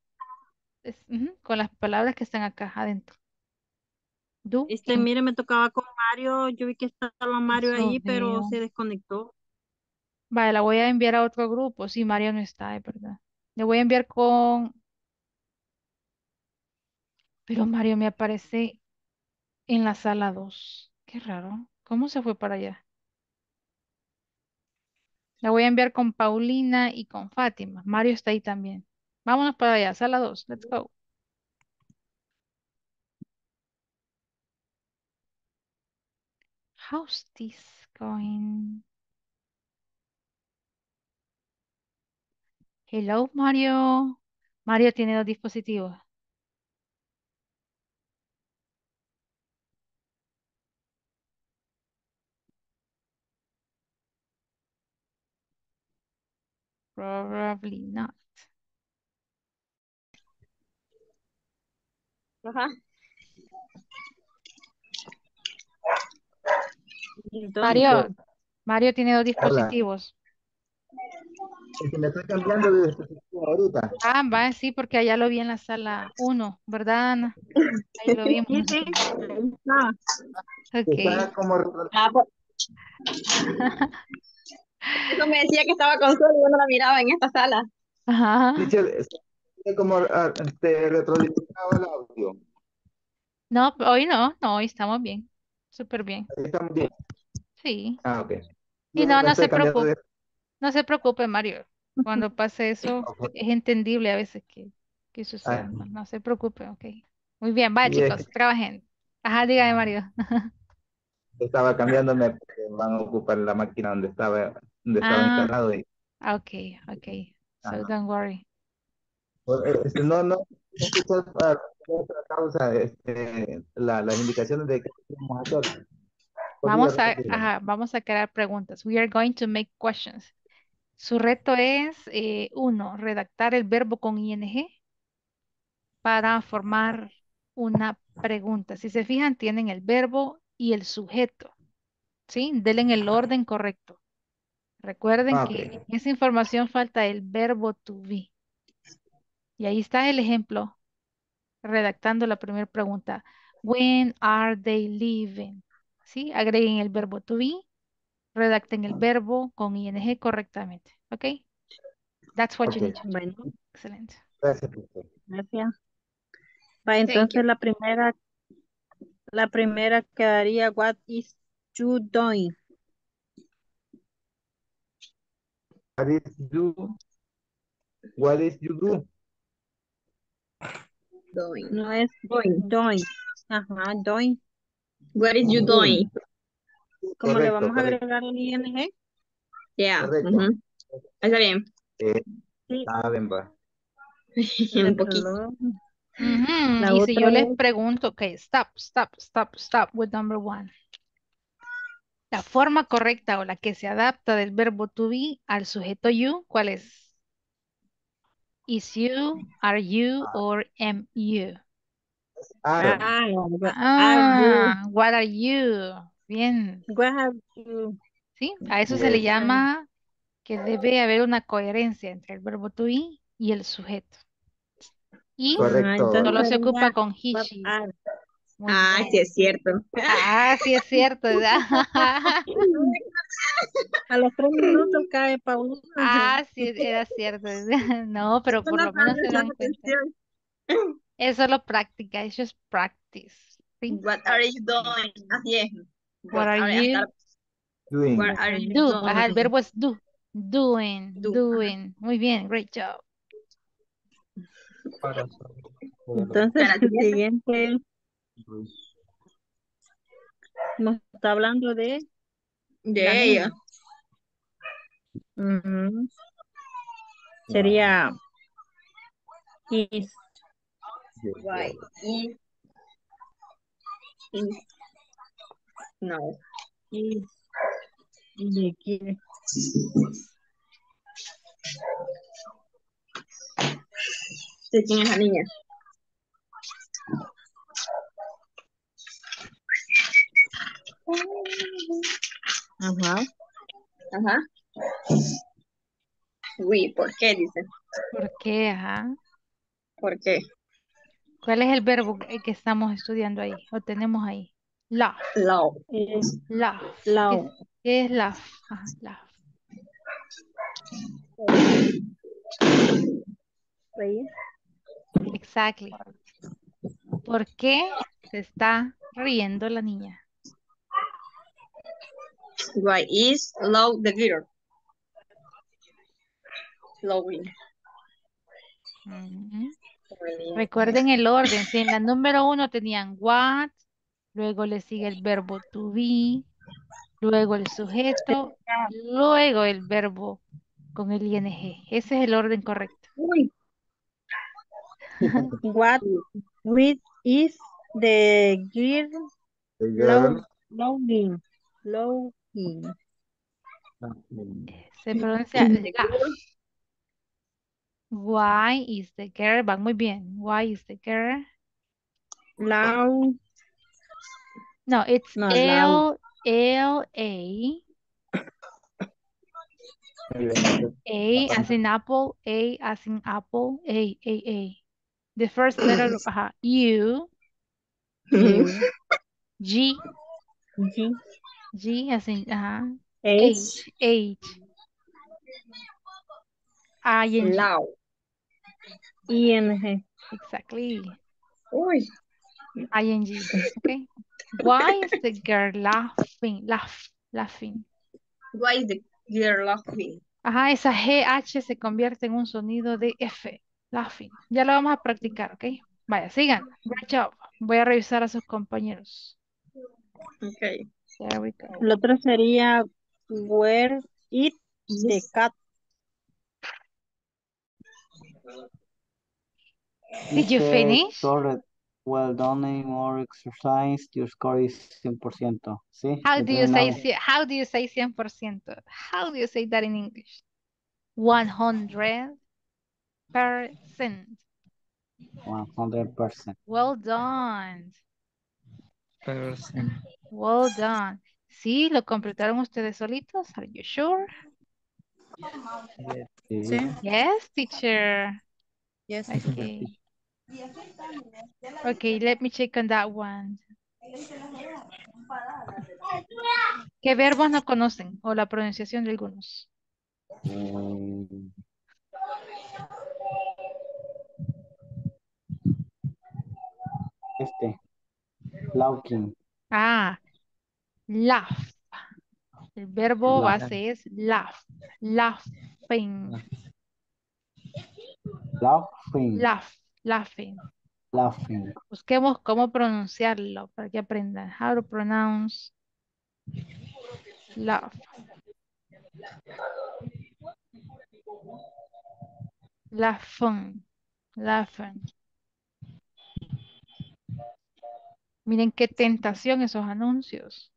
Con las palabras que están acá adentro. ¿Tú? Mire, me tocaba con Mario. Yo vi que estaba Mario ahí, pero se desconectó. Vale, la voy a enviar a otro grupo. Sí, Mario no está, es verdad. Le voy a enviar con... Pero Mario me aparece en la sala 2. Qué raro. ¿Cómo se fue para allá? La voy a enviar con Paulina y con Fátima. Mario está ahí también. Vámonos para allá, sala 2. Let's go. How's this going? Hello, Mario. Mario tiene dos dispositivos. Probably not. Ajá. Mario tiene dos dispositivos. Es que me estoy cambiando de dispositivo ahorita. Ah, va, sí, porque allá lo vi en la sala 1, ¿verdad, Ana? Ahí lo vimos. Okay. Eso me decía que estaba con sol y yo no la miraba en esta sala. Ajá. Como te retroalimentaba el audio. No, hoy no, hoy estamos bien. Súper bien. ¿Estamos bien? Sí. Ah, ok. Y no se preocupe. No se preocupe, Mario. Cuando pase eso, es entendible a veces que suceda. No se preocupe, ok. Muy bien, vaya chicos, trabajen. Ajá, dígame, Mario. Estaba cambiándome porque van a ocupar la máquina donde estaba instalado. Ok. So don't worry. No escuchas para otra causa las indicaciones de qué vamos a hacer. Vamos a crear preguntas. We are going to make questions. Su reto es, 1, redactar el verbo con ing para formar una pregunta. Si se fijan, tienen el verbo y el sujeto, ¿sí? Denle en el orden correcto. Recuerden que en esa información falta el verbo to be. Y ahí está el ejemplo, redactando la primera pregunta. When are they leaving? ¿Sí? Agreguen el verbo to be, redacten el verbo con ing correctamente, ¿ok? That's what you need to do. Bueno. Excelente. Gracias. Vale, entonces la primera quedaría, what is you doing? What is you do? Doing. No es doing. Ajá, doing. What is you doing? ¿Cómo le vamos a agregar el ing? Yeah. Uh-huh. Está bien. Saben, va. Un poquito. Y si yo les pregunto, ok, stop with number 1. La forma correcta o la que se adapta del verbo to be al sujeto you, ¿cuál es? Is you, are you, or am you? What are you? Bien. What have you? ¿Sí? A eso se le llama que debe haber una coherencia entre el verbo to be y el sujeto. Y correcto. Solo se ocupa con hishi. Ah, sí es cierto. Ah, sí es cierto, ¿verdad? A los 3 minutos cae Paulina. Ah, sí, era cierto. No, pero por lo menos se dan cuenta. Es solo práctica, it's just practice. What are you doing? Así es. What are you doing? Ajá, el verbo es do. Doing. Muy bien, great job. Entonces, el siguiente nos está hablando de ella. Sería is. Right. ¿De quién es la niña? Ajá. Uy, ¿por qué? Dice. ¿Por qué? Ajá. ¿Por qué? ¿Cuál es el verbo que estamos estudiando ahí? ¿O tenemos ahí? Love. Love. Love. ¿Qué es love? Ajá, love. Reír. Exactly. ¿Por qué se está riendo la niña? Why is love the girl? Loving. Recuerden el orden. Si en la número 1 tenían what, luego le sigue el verbo to be, luego el sujeto, luego el verbo con el ing. Ese es el orden correcto. Uy. What with is the girl loving? Se pronuncia laugh. Why is the girl? Van muy bien. Why is the girl loud? No, it's no, L-A A as in apple, A as in apple, A. The first letter of U, G as in H, I-N-G. Loud. I-N-G. Exactly. Uy. I-N-G. Okay. Why is the girl laughing? Laughing. Why is the girl laughing? Ajá, esa G-H se convierte en un sonido de F. Laughing. Ya lo vamos a practicar, ¿ok? Vaya, sigan. Great job. Voy a revisar a sus compañeros. Ok. There we go. El otro sería where it the cat. Did you finish? Well done, any more exercise. Your score is 100%. ¿Sí? How do you say 100%? How do you say that in English? 100%. 100%. Well done. Well done. Sí, lo completaron ustedes solitos. Are you sure? Yes, sí. Yes, teacher. Yes. Okay. Okay, let me check on that one. ¿Qué verbos no conocen o la pronunciación de algunos? Laughing. Ah, laugh. El verbo base es laugh. Laughing. Busquemos cómo pronunciarlo para que aprendan. How to pronounce laugh. Laughing. Miren qué tentación esos anuncios.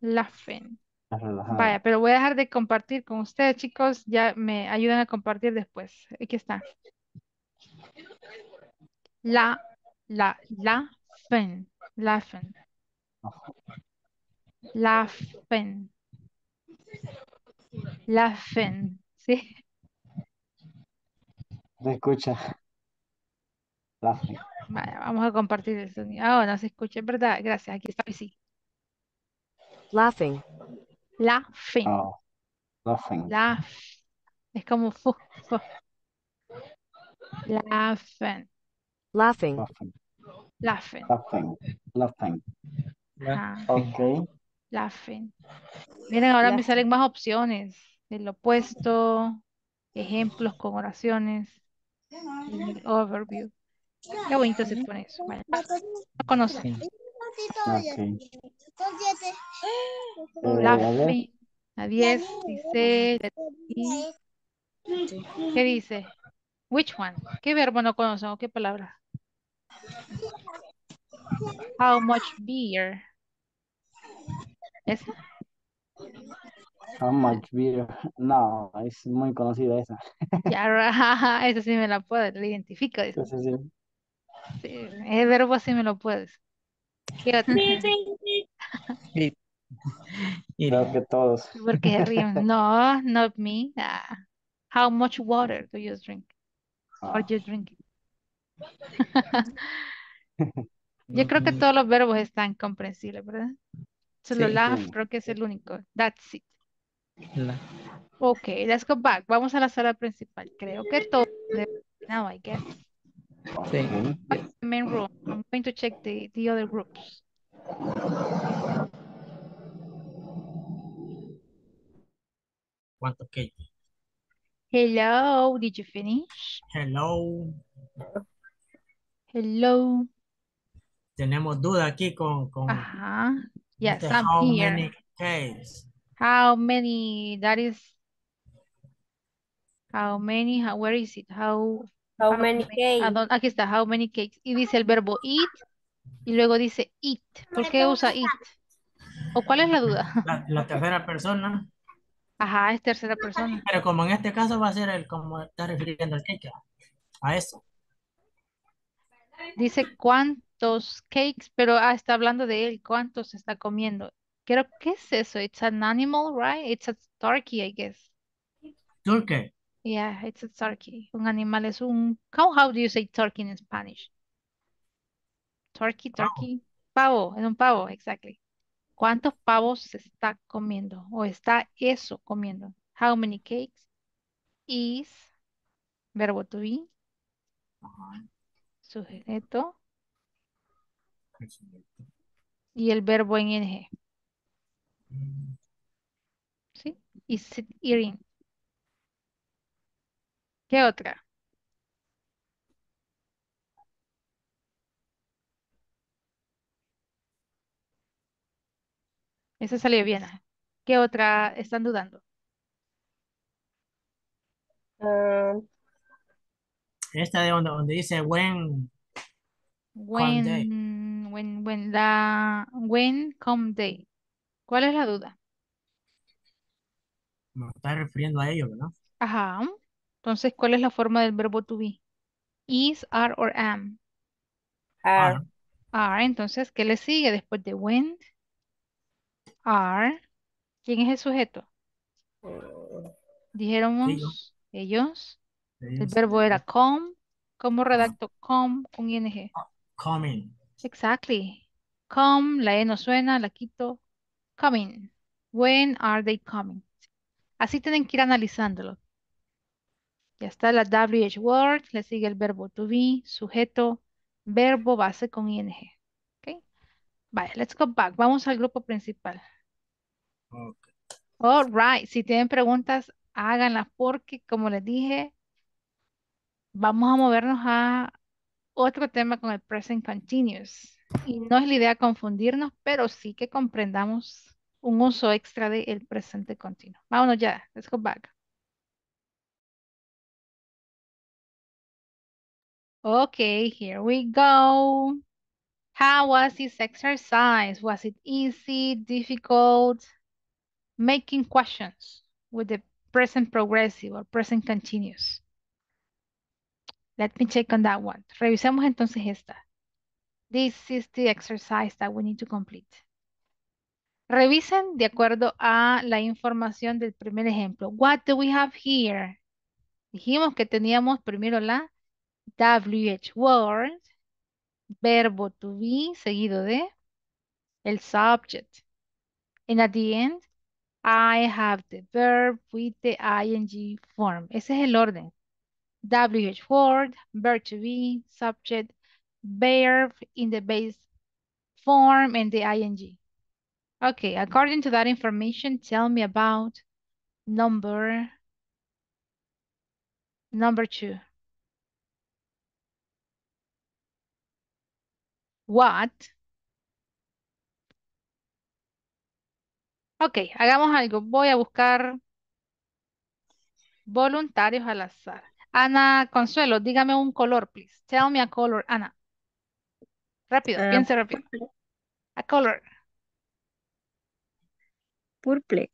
Laughing. Vaya, pero voy a dejar de compartir con ustedes, chicos. Ya me ayudan a compartir después. Aquí está. Laughing. Sí. Se escucha la fría. Vale, vamos a compartir el sonido. Ah, no se escucha, es verdad. Gracias, aquí está. Sí. Laughing. La fin. Oh, laughing. La es como fu. La fin. Laughing. Laughing. La fin. Laughing. Laughing. Ajá. Ok. La fin. Miren, ahora me Laughing. salen más opciones. El opuesto, ejemplos con oraciones, el overview. Qué bonito se pone eso. Vale. No conocen. Sí. Ok. La A ver. fin. La 10 dice. ¿Qué dice? Which one? ¿Qué verbo no conocen o qué palabra? How much beer? ¿Esa? How much beer? No, es muy conocida esa. Ya, esa sí me la puedo, la identifico. Esa. Entonces, sí. Sí, el verbo así me lo puedes. ¿Qué otra? Y, y Creo que todos. Porque ríen. No, not me. Ah. How much water do you drink? Or Ah, you drink? Yo creo que todos los verbos están comprensibles, ¿verdad? Solo sí, laugh creo que es el único. That's it. la- Ok, let's go back. Vamos a la sala principal. Creo que todo. Now I guess. sí. ok. The main room. I'm going to check the other groups. ¿Cuánto que? Hello, did you finish? Hello. Hello. Tenemos duda aquí con Ajá. Yes, este I'm how here. many cakes. How many? That is how many? Where is it? How How many many? Ah, cakes? Aquí está, how many cakes. Y dice el verbo eat y luego dice eat. ¿Por qué usa eat? ¿O cuál es la duda? La tercera persona. Ajá, es tercera persona. Pero como en este caso va a ser el como está refiriendo el cake a eso. Dice cuántos cakes, pero está hablando de él, cuántos está comiendo. Creo que es eso. It's an animal, right? It's a turkey, I guess. Turkey. Yeah, it's a turkey. Un animal es un... How do you say turkey in Spanish? Turkey, Pavo. turkey. Pavo, es un pavo, exactly. ¿Cuántos pavos se está comiendo? O está eso comiendo. How many cakes is, verbo to be, Ajá. sujeto, y el verbo en ing, ¿sí? Is it eating. ¿Qué otra? Esa salió bien. Ajá. ¿Qué otra están dudando? Um, Esta de donde dice one day. When come day. ¿Cuál es la duda? Me está refiriendo a ello, ¿verdad? Ajá. Entonces, ¿cuál es la forma del verbo to be? Is, are, or am. Are. Are. Are, entonces, ¿qué le sigue después de when? Are. ¿Quién es el sujeto? Ellos. Dijéramos ellos. El Ellos. verbo era come. ¿Cómo redacto come con ing? Coming. Exactly. Come, la e no suena, la quito. Coming. When are they coming? Así tienen que ir analizándolo. Ya está la WH word, le sigue el verbo to be, sujeto, verbo base con ing. ¿Ok? Vale, let's go back. Vamos al grupo principal. Ok. All right. Si tienen preguntas, háganlas porque, como les dije, vamos a movernos a otro tema con el present continuous. Y no es la idea confundirnos, pero sí que comprendamos un uso extra del presente continuo. Vámonos ya. Let's go back. Okay, here we go. How was this exercise? Was it easy, difficult? Making questions with the present progressive or present continuous. Let me check on that one. Revisemos entonces esta. This is the exercise that we need to complete. Revisen de acuerdo a la información del primer ejemplo. What do we have here? Dijimos que teníamos primero la WH word, verbo to be, seguido de el subject. And at the end, I have the verb with the ing form. Ese es el orden. WH word, verb to be, subject, verb in the base form, and the ing. Okay, according to that information, tell me about number 2. What? Ok, hagamos algo. Voy a buscar voluntarios al azar. Ana Consuelo, dígame un color, please. Tell me a color, Ana. Rápido, piense rápido. Purple. A color. Purple.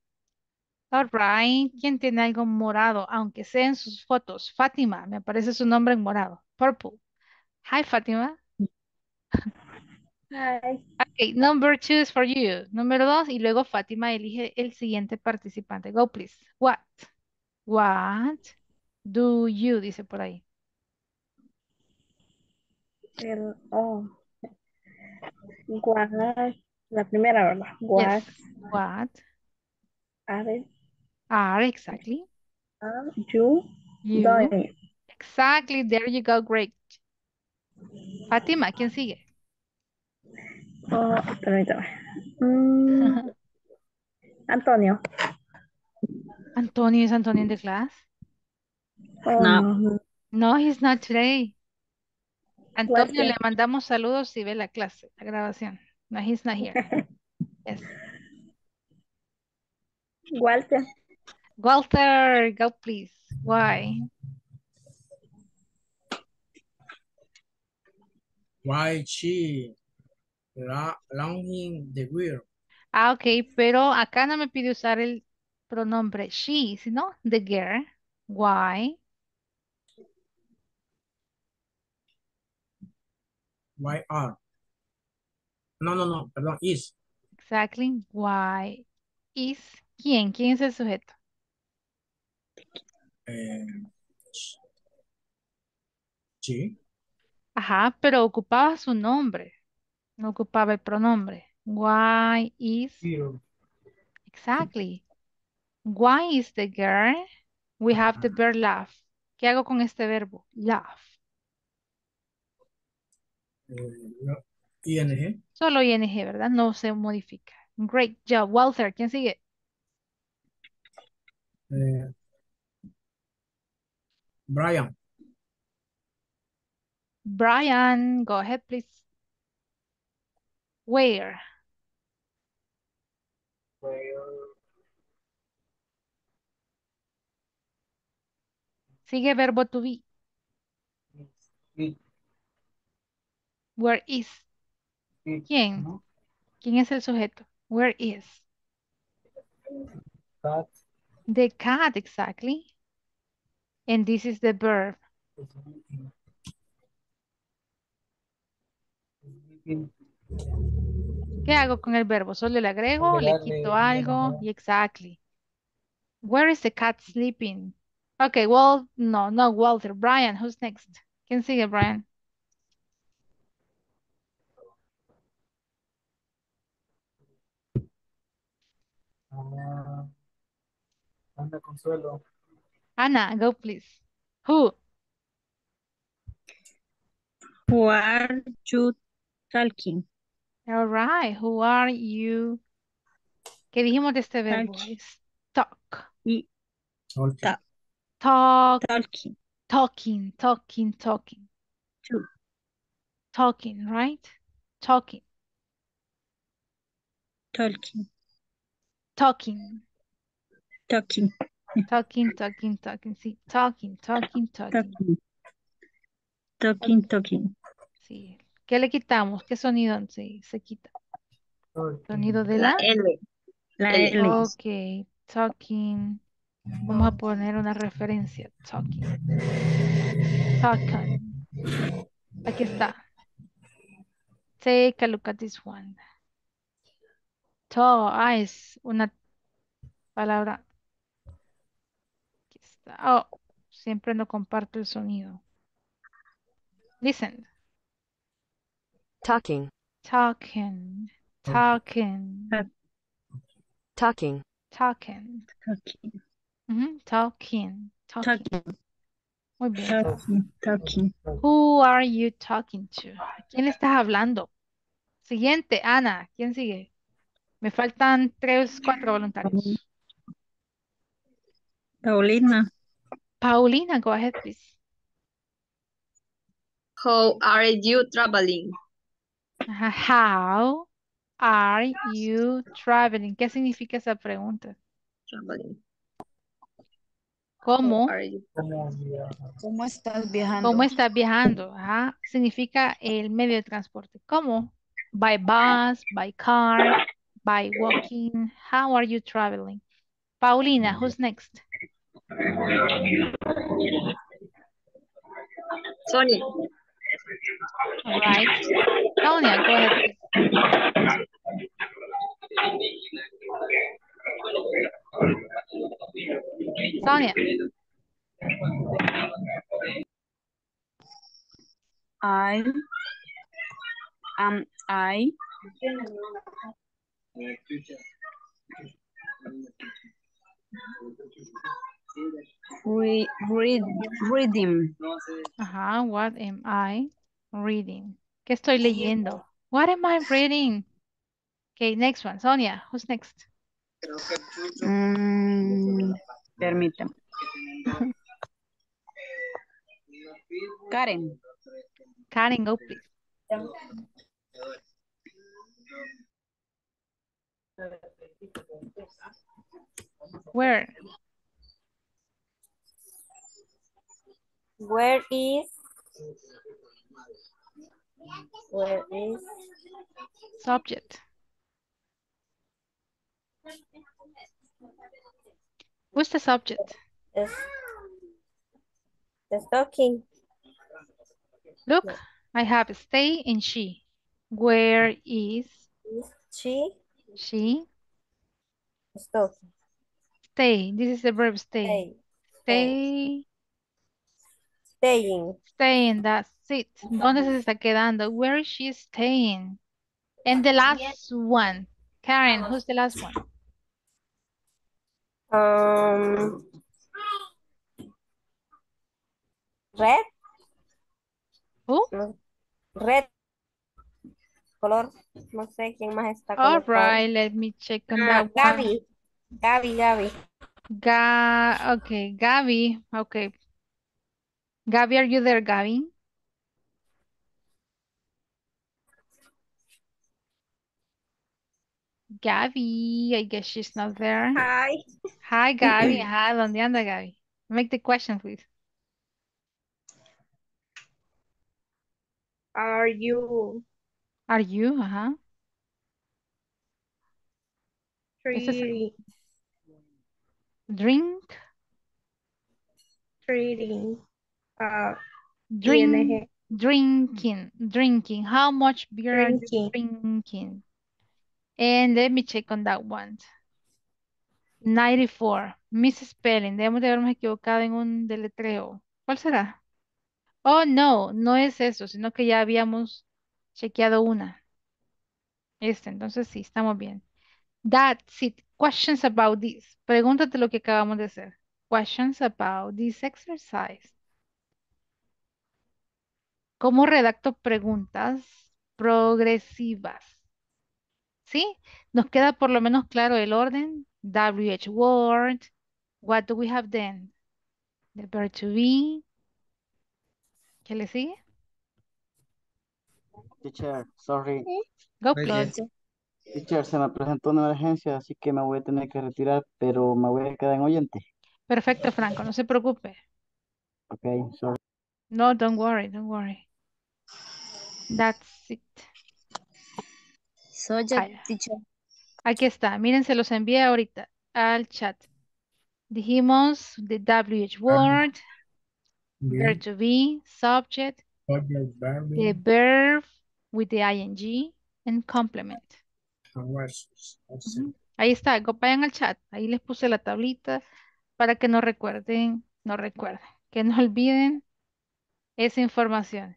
All right. ¿Quién tiene algo morado? Aunque sea en sus fotos. Fátima, me aparece su nombre en morado. Purple. Hi, Fátima. Hi. Okay, number 2 is for you. Número 2 y luego Fátima elige el siguiente participante. Go, please. What? What do you? Dice por ahí. What? La primera, ¿verdad? What? Yes. What? Are, exactly. Are you doing? Exactly, there you go, great. Fátima, ¿quién sigue? Permítame. Antonio. Antonio, is Antonio in the class? No. No, he's not today. Antonio, le mandamos saludos si ve la clase, la grabación. No, he's not here. Yes. Walter. Walter, go please. Why? Why she longing the girl. Ah, ok, pero acá no me pide usar el pronombre she, sino the girl. Why? Why are? No, perdón, is. Exactly, why is. ¿Quién? ¿Quién es el sujeto? Sí. Ajá, pero ocupaba su nombre. No ocupaba el pronombre. Why is... Yeah. Exactly. Why is the girl? We have the verb laugh. ¿Qué hago con este verbo? Laugh. ING. Solo ING, ¿verdad? No se modifica. Great job. Walter, ¿quién sigue? Brian. Brian, go ahead, please. Where? Sigue verbo to be. Sí. Where is? Sí. ¿Quién? No. ¿Quién es el sujeto? Where is? Cat. The cat, exactly. And this is the verb. ¿Qué hago con el verbo? ¿Solo le agrego, le quito algo? Y exactly. Where is the cat sleeping? Okay, well, no, not Walter. Brian, who's next? ¿Quién sigue, Brian? Ana Consuelo. Ana, go please. Who? Who are you talking? All right. Who are you? ¿Qué dijimos de este verbo? Talk. Talk. Talking. Talking. To. Talking, right? Talking. Sí, talking. Sí. ¿Qué le quitamos? ¿Qué sonido se quita? Sonido de la L. La L. Ok, talking. Vamos a poner una referencia. Talking. Aquí está. Take a look at this one. Talk. Ah, es una palabra. Oh, Siempre no comparto el sonido. Listen. Talking. Talking. Talking. Talking. Talking. Talking. Mm-hmm. Talking. Talking. Talking. Muy bien. Talking. Talking. Who are you talking to? ¿A quién estás hablando? Siguiente, Ana. ¿Quién sigue? Me faltan 3, 4 voluntarios. Paulina. Paulina, go ahead, please. How are you traveling? How are you traveling? ¿Qué significa esa pregunta? Traveling. ¿Cómo? ¿Cómo estás viajando? ¿Cómo estás viajando? Ajá. Significa el medio de transporte. ¿Cómo? By bus, by car, by walking. How are you traveling? Paulina, who's next? Sonia. All right. Sonia, go ahead. Sonia. Reading. Ajá, what am I reading? ¿Qué estoy leyendo? What am I reading? Okay, next one. Sonia, who's next? Permítame. Karen. Karen, go please. Where? Where is subject? Who's the subject? It's talking. Look, I have stay and she. Where is she? She is talking. Stay. This is the verb stay. Stay. Staying. Staying, that's it. ¿Dónde se está quedando? Where is she staying? And the last one. Karen, who's the last one? Red. Who? Red. Color. No sé quién más está. All right, let me check on that Gaby. One. Gaby. Okay. Gaby, are you there, Gaby? Gaby, I guess she's not there. Hi. Hi, Gaby. Hi, ¿dónde anda, Gaby? Make the question, please. Are you? Uh-huh. Drink. Reading. Drinking. How much beer are you drinking? And let me check on that one. 94. Misspelling. Debemos de habernos equivocado en un deletreo. ¿Cuál será? Oh, no. No es eso, sino que ya habíamos chequeado una. Entonces sí, estamos bien. That's it. Questions about this. Pregúntate lo que acabamos de hacer. Questions about this exercise. ¿Cómo redacto preguntas progresivas? ¿Sí? Nos queda por lo menos claro el orden. WH word. What do we have then? The verb to be. ¿Qué le sigue? Teacher, sorry. Go please. Teacher, se me presentó una emergencia, así que me voy a tener que retirar, pero me voy a quedar en oyente. Perfecto, Franco, no se preocupe. Ok, sorry. No, don't worry. That's it. Teacher. Aquí está, miren, se los envié ahorita al chat. Dijimos the WH word, verb to be, subject, the verb with the ing, and complement. Ahí está, vayan al chat. Ahí les puse la tablita para que no recuerden. que no olviden esa información.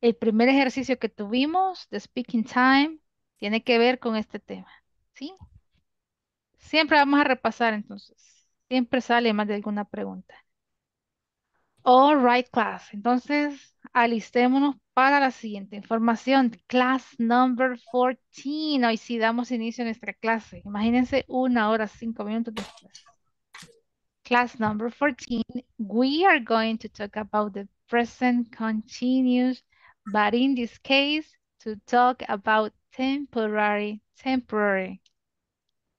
El primer ejercicio que tuvimos de Speaking Time tiene que ver con este tema, ¿sí? Siempre vamos a repasar entonces. Siempre sale más de alguna pregunta. All right, class. Entonces, alistémonos para la siguiente información. Class number 14. Hoy sí damos inicio a nuestra clase. Imagínense 1 hora 5 minutos después. Class number 14. We are going to talk about the present continuous, but in this case, to talk about temporary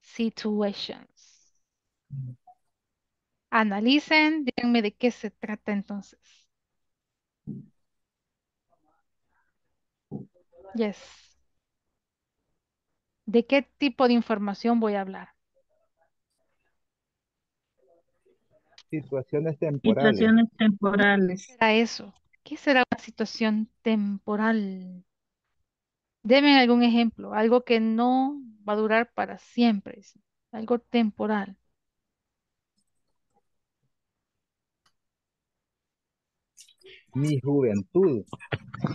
situations. Analicen, díganme de qué se trata entonces. Yes. ¿De qué tipo de información voy a hablar? Situaciones temporales. Situaciones temporales. ¿Qué será eso? ¿Qué será una situación temporal? Deme algún ejemplo, algo que no va a durar para siempre, ¿sí? Algo temporal. Mi juventud.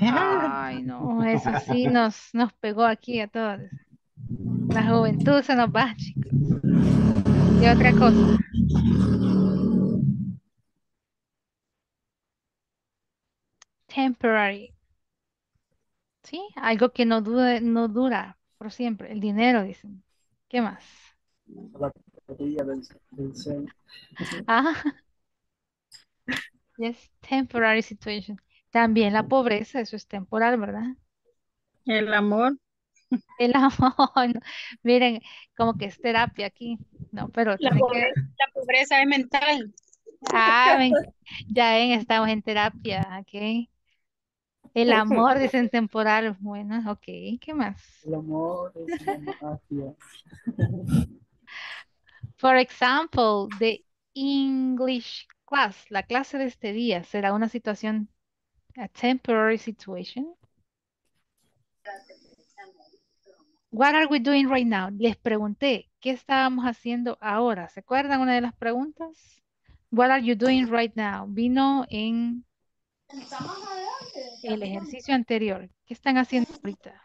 Ay, no, eso sí nos pegó aquí a todos. La juventud se nos va, chicos. ¿Y otra cosa? Temporary. ¿Sí? Algo que no dura por siempre. El dinero, dicen. ¿Qué más? La batería del cel. Ah. Yes, temporary situation. También la pobreza, eso es temporal, ¿verdad? El amor. El amor. Miren, como que es terapia aquí. No, pero la pobreza es mental. Ah, ya ven, estamos en terapia, ok. El amor, dicen temporal. Bueno, ok, ¿qué más? El amor es terapia. For example, the English class, la clase de este día, será una situación, a temporary situation. What are we doing right now? Les pregunté, ¿qué estábamos haciendo ahora? ¿Se acuerdan una de las preguntas? What are you doing right now? Vino en el ejercicio anterior. ¿Qué están haciendo ahorita?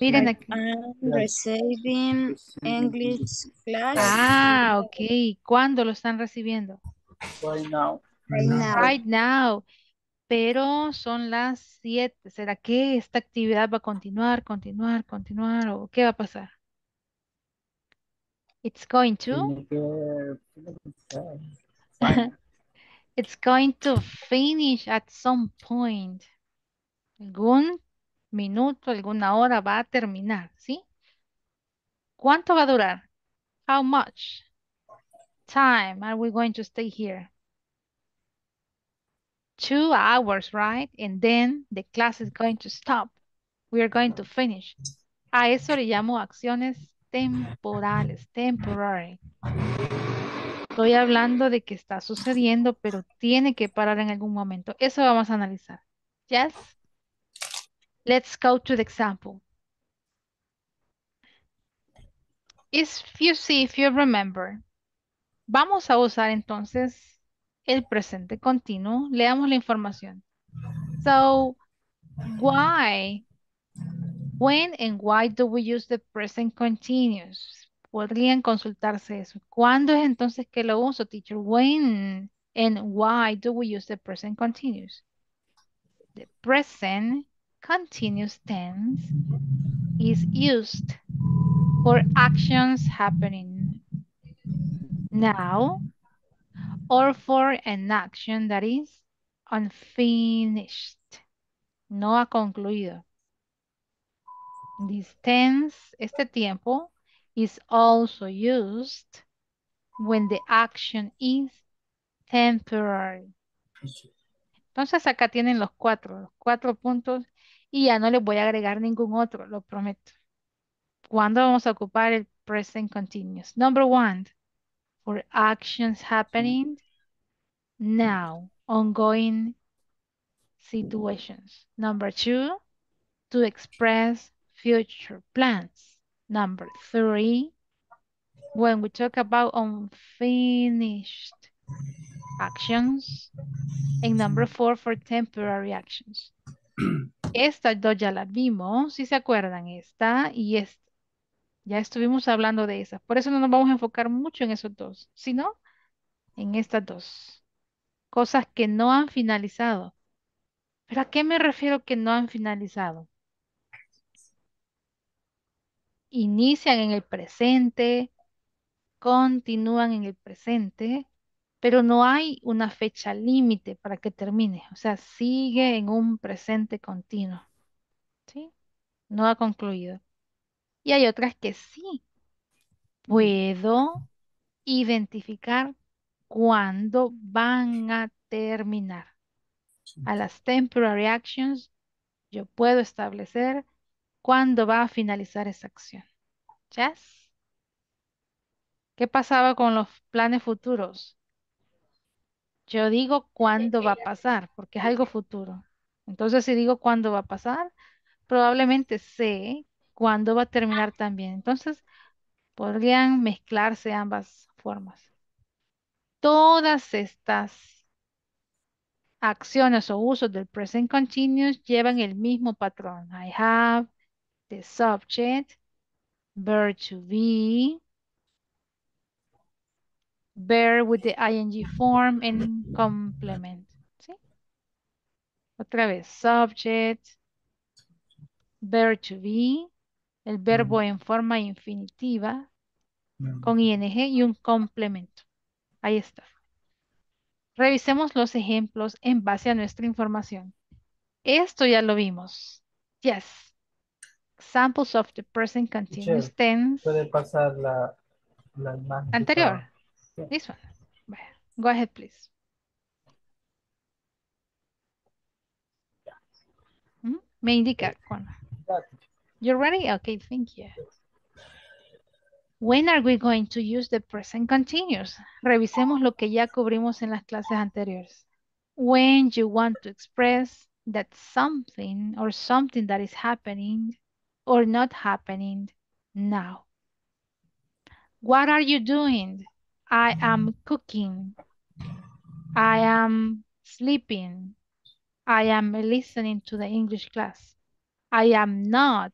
Miren aquí. Receiving English class. Ah, ok. ¿Cuándo lo están recibiendo? Right now. Right now. Right now. Pero son las 7. ¿Será que esta actividad va a continuar? ¿O qué va a pasar? It's going to. It's going to finish at some point. Algún minuto, alguna hora va a terminar, ¿sí? ¿Cuánto va a durar? How much time are we going to stay here? 2 hours, right? And then the class is going to stop. We are going to finish. A eso le llamo acciones temporales, temporary. Estoy hablando de que está sucediendo, pero tiene que parar en algún momento. Eso vamos a analizar. Yes. Let's go to the example. If you remember, vamos a usar entonces el presente continuo. Leamos la información. So, why, when and why do we use the present continuous? Podrían consultarse eso. ¿Cuándo es entonces que lo uso, teacher? When and why do we use the present continuous? The present continuous tense is used for actions happening now or for an action that is unfinished. No ha concluido. This tense, este tiempo, is also used when the action is temporary. Entonces acá tienen los cuatro puntos y ya no les voy a agregar ningún otro, lo prometo. ¿Cuándo vamos a ocupar el present continuous? Number 1, for actions happening now, ongoing situations. Number 2, to express future plans. Number 3, when we talk about unfinished actions. And number 4 for temporary actions. Estas dos ya las vimos, si se acuerdan, esta y esta. Ya estuvimos hablando de esas. Por eso no nos vamos a enfocar mucho en esos dos, sino en estas dos. Cosas que no han finalizado. ¿Pero a qué me refiero que no han finalizado? Inician en el presente, continúan en el presente, pero no hay una fecha límite para que termine. O sea, sigue en un presente continuo. ¿Sí? No ha concluido. Y hay otras que sí. Puedo identificar cuándo van a terminar. A las temporary actions, yo puedo establecer cuándo va a finalizar esa acción. ¿Yes? ¿Qué pasaba con los planes futuros? Yo digo cuándo va a pasar, porque es algo futuro. Entonces, si digo cuándo va a pasar, probablemente sé cuándo va a terminar también. Entonces, podrían mezclarse ambas formas. Todas estas acciones o usos del present continuous llevan el mismo patrón. I have, the subject, verb to be, bear with the ing form and complement. ¿Sí? Otra vez, subject, verb to be, el verbo en forma infinitiva con ing y un complemento. Ahí está. Revisemos los ejemplos en base a nuestra información. Esto ya lo vimos. Yes. Examples of the present continuous tense. Puede pasar la imagen anterior. This one. Bueno, go ahead, please. Me indica cuando. You ready? Okay, thank you. When are we going to use the present continuous? Revisemos lo que ya cubrimos en las clases anteriores. When you want to express that something or something that is happening or not happening now. What are you doing? I am cooking. I am sleeping. I am listening to the English class. I am not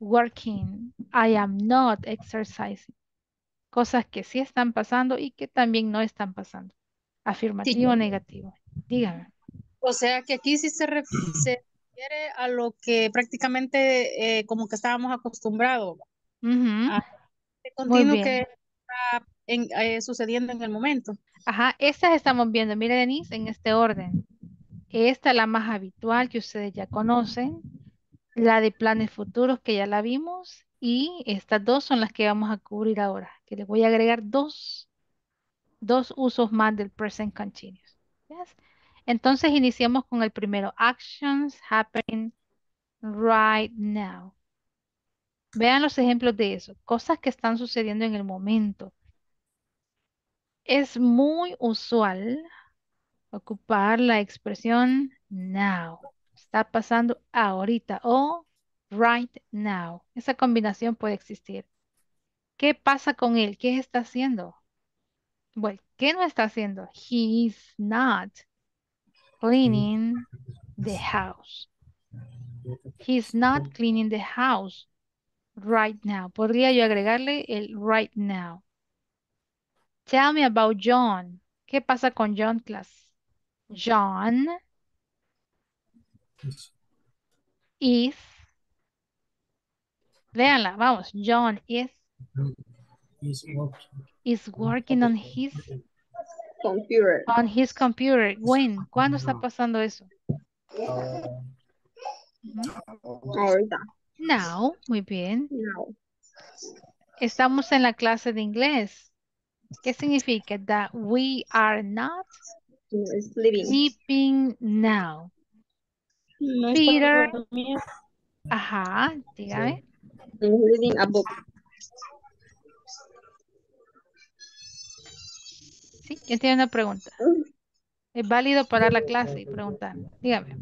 working. I am not exercising. Cosas que sí están pasando y que también no están pasando. Afirmativo o negativo. Dígame. O sea que aquí sí se refiere a lo que prácticamente como que estábamos acostumbrados. A este continuo que está sucediendo en el momento. Ajá, estas estamos viendo. Mire, Denise, en este orden. Esta es la más habitual que ustedes ya conocen. La de planes futuros que ya la vimos. Y estas dos son las que vamos a cubrir ahora. Que les voy a agregar dos usos más del present continuous. ¿Yes? Entonces iniciamos con el primero. Actions happening right now. Vean los ejemplos de eso. Cosas que están sucediendo en el momento. Es muy usual ocupar la expresión now. Está pasando ahorita o right now. Esa combinación puede existir. ¿Qué pasa con él? ¿Qué está haciendo? Bueno, ¿qué no está haciendo? He is not cleaning the house. He is not cleaning the house right now. Podría yo agregarle el right now. Tell me about John. ¿Qué pasa con John, class? John is, véanla, vamos, John is working on his computer. On his computer. When? ¿Cuándo está pasando eso? Ahorita. Now, muy bien. Now. Estamos en la clase de inglés. ¿Qué significa? That we are not sleeping now. No, Peter. Ajá, dígame. I'm reading a book. Sí, yo tengo una pregunta. Es válido parar la clase y preguntar. Dígame.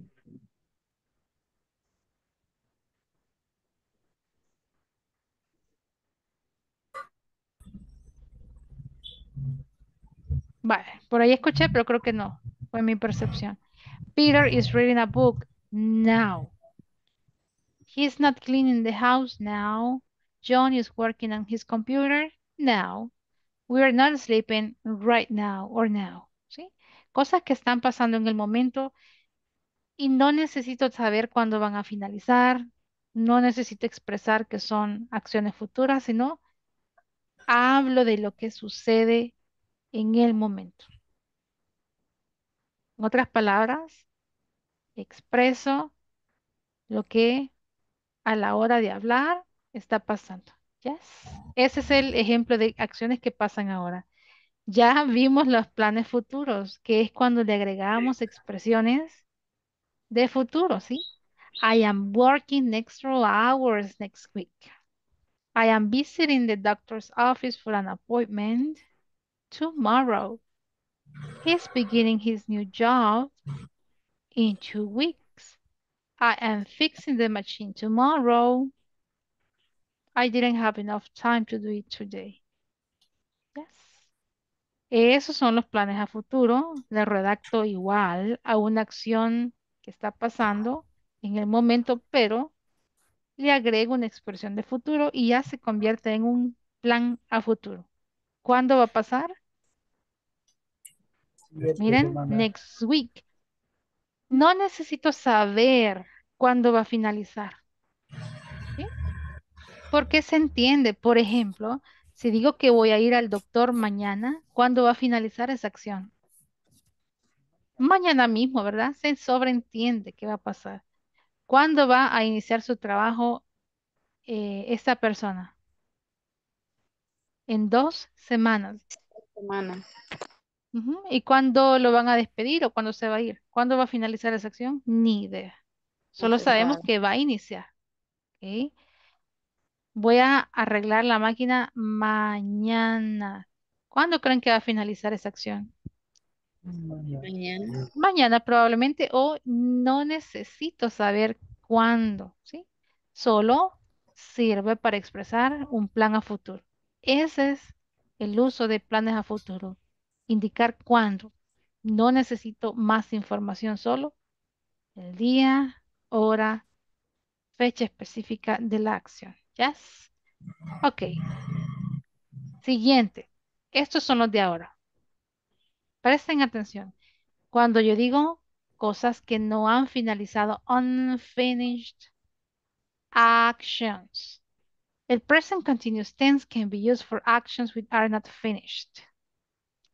Vale, por ahí escuché, pero creo que no. Fue mi percepción. Peter is reading a book now. He's not cleaning the house now. John is working on his computer now. We are not sleeping right now or now. ¿Sí? Cosas que están pasando en el momento y no necesito saber cuándo van a finalizar. No necesito expresar que son acciones futuras, sino hablo de lo que sucede en el momento. En otras palabras, expreso lo que a la hora de hablar está pasando. Yes. Ese es el ejemplo de acciones que pasan ahora. Ya vimos los planes futuros, que es cuando le agregamos expresiones de futuro, ¿sí? I am working extra hours next week. I am visiting the doctor's office for an appointment tomorrow. He's beginning his new job in 2 weeks. I am fixing the machine tomorrow. I didn't have enough time to do it today. Yes. Esos son los planes a futuro. Le redacto igual a una acción que está pasando en el momento, pero le agrego una expresión de futuro y ya se convierte en un plan a futuro. ¿Cuándo va a pasar? Miren, next week. No necesito saber cuándo va a finalizar. ¿Sí? Porque se entiende, por ejemplo, si digo que voy a ir al doctor mañana, ¿cuándo va a finalizar esa acción? Mañana mismo, ¿verdad? Se sobreentiende qué va a pasar. ¿Cuándo va a iniciar su trabajo esta persona? En 2 semanas. ¿Y cuándo lo van a despedir o cuándo se va a ir? ¿Cuándo va a finalizar esa acción? Ni idea. Solo sabemos que va a iniciar. ¿Okay? Voy a arreglar la máquina mañana. ¿Cuándo creen que va a finalizar esa acción? Mañana. Mañana probablemente, o no necesito saber cuándo, ¿sí? Solo sirve para expresar un plan a futuro. Ese es el uso de planes a futuro. Indicar cuándo. No necesito más información, solo el día, hora, fecha específica de la acción. Yes. Ok. Siguiente. Estos son los de ahora. Presten atención. Cuando yo digo cosas que no han finalizado, unfinished actions. El present continuous tense can be used for actions which are not finished.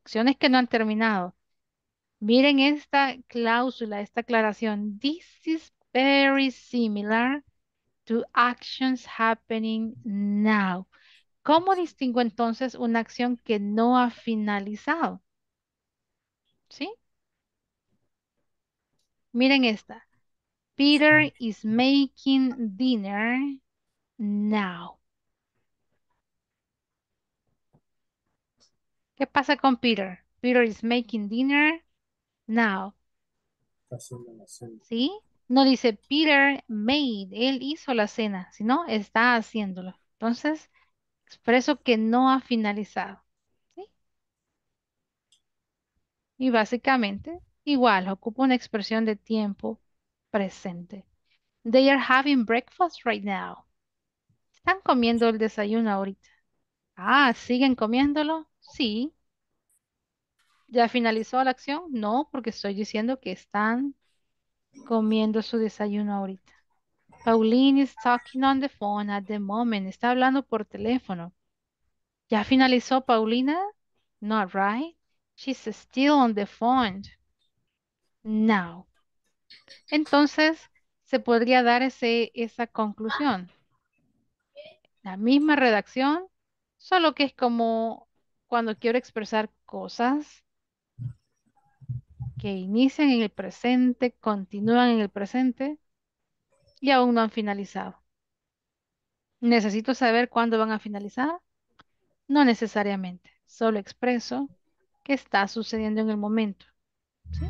Acciones que no han terminado. Miren esta cláusula, esta aclaración. This is very similar to actions happening now. ¿Cómo distingo entonces una acción que no ha finalizado? ¿Sí? Miren esta. Peter is making dinner now. ¿Qué pasa con Peter? Peter is making dinner now. ¿Sí? No dice Peter made, él hizo la cena, sino está haciéndolo. Entonces, expreso que no ha finalizado. Y básicamente, igual, ocupa una expresión de tiempo presente. They are having breakfast right now. Están comiendo el desayuno ahorita. Ah, ¿siguen comiéndolo? Sí. ¿Ya finalizó la acción? No, porque estoy diciendo que están comiendo su desayuno ahorita. Pauline is talking on the phone at the moment. Está hablando por teléfono. ¿Ya finalizó Paulina? Not right. She's still on the phone now. Entonces, se podría dar esa conclusión. La misma redacción, solo que es como cuando quiero expresar cosas que inician en el presente, continúan en el presente y aún no han finalizado. ¿Necesito saber cuándo van a finalizar? No necesariamente, solo expreso que está sucediendo en el momento. ¿Sí?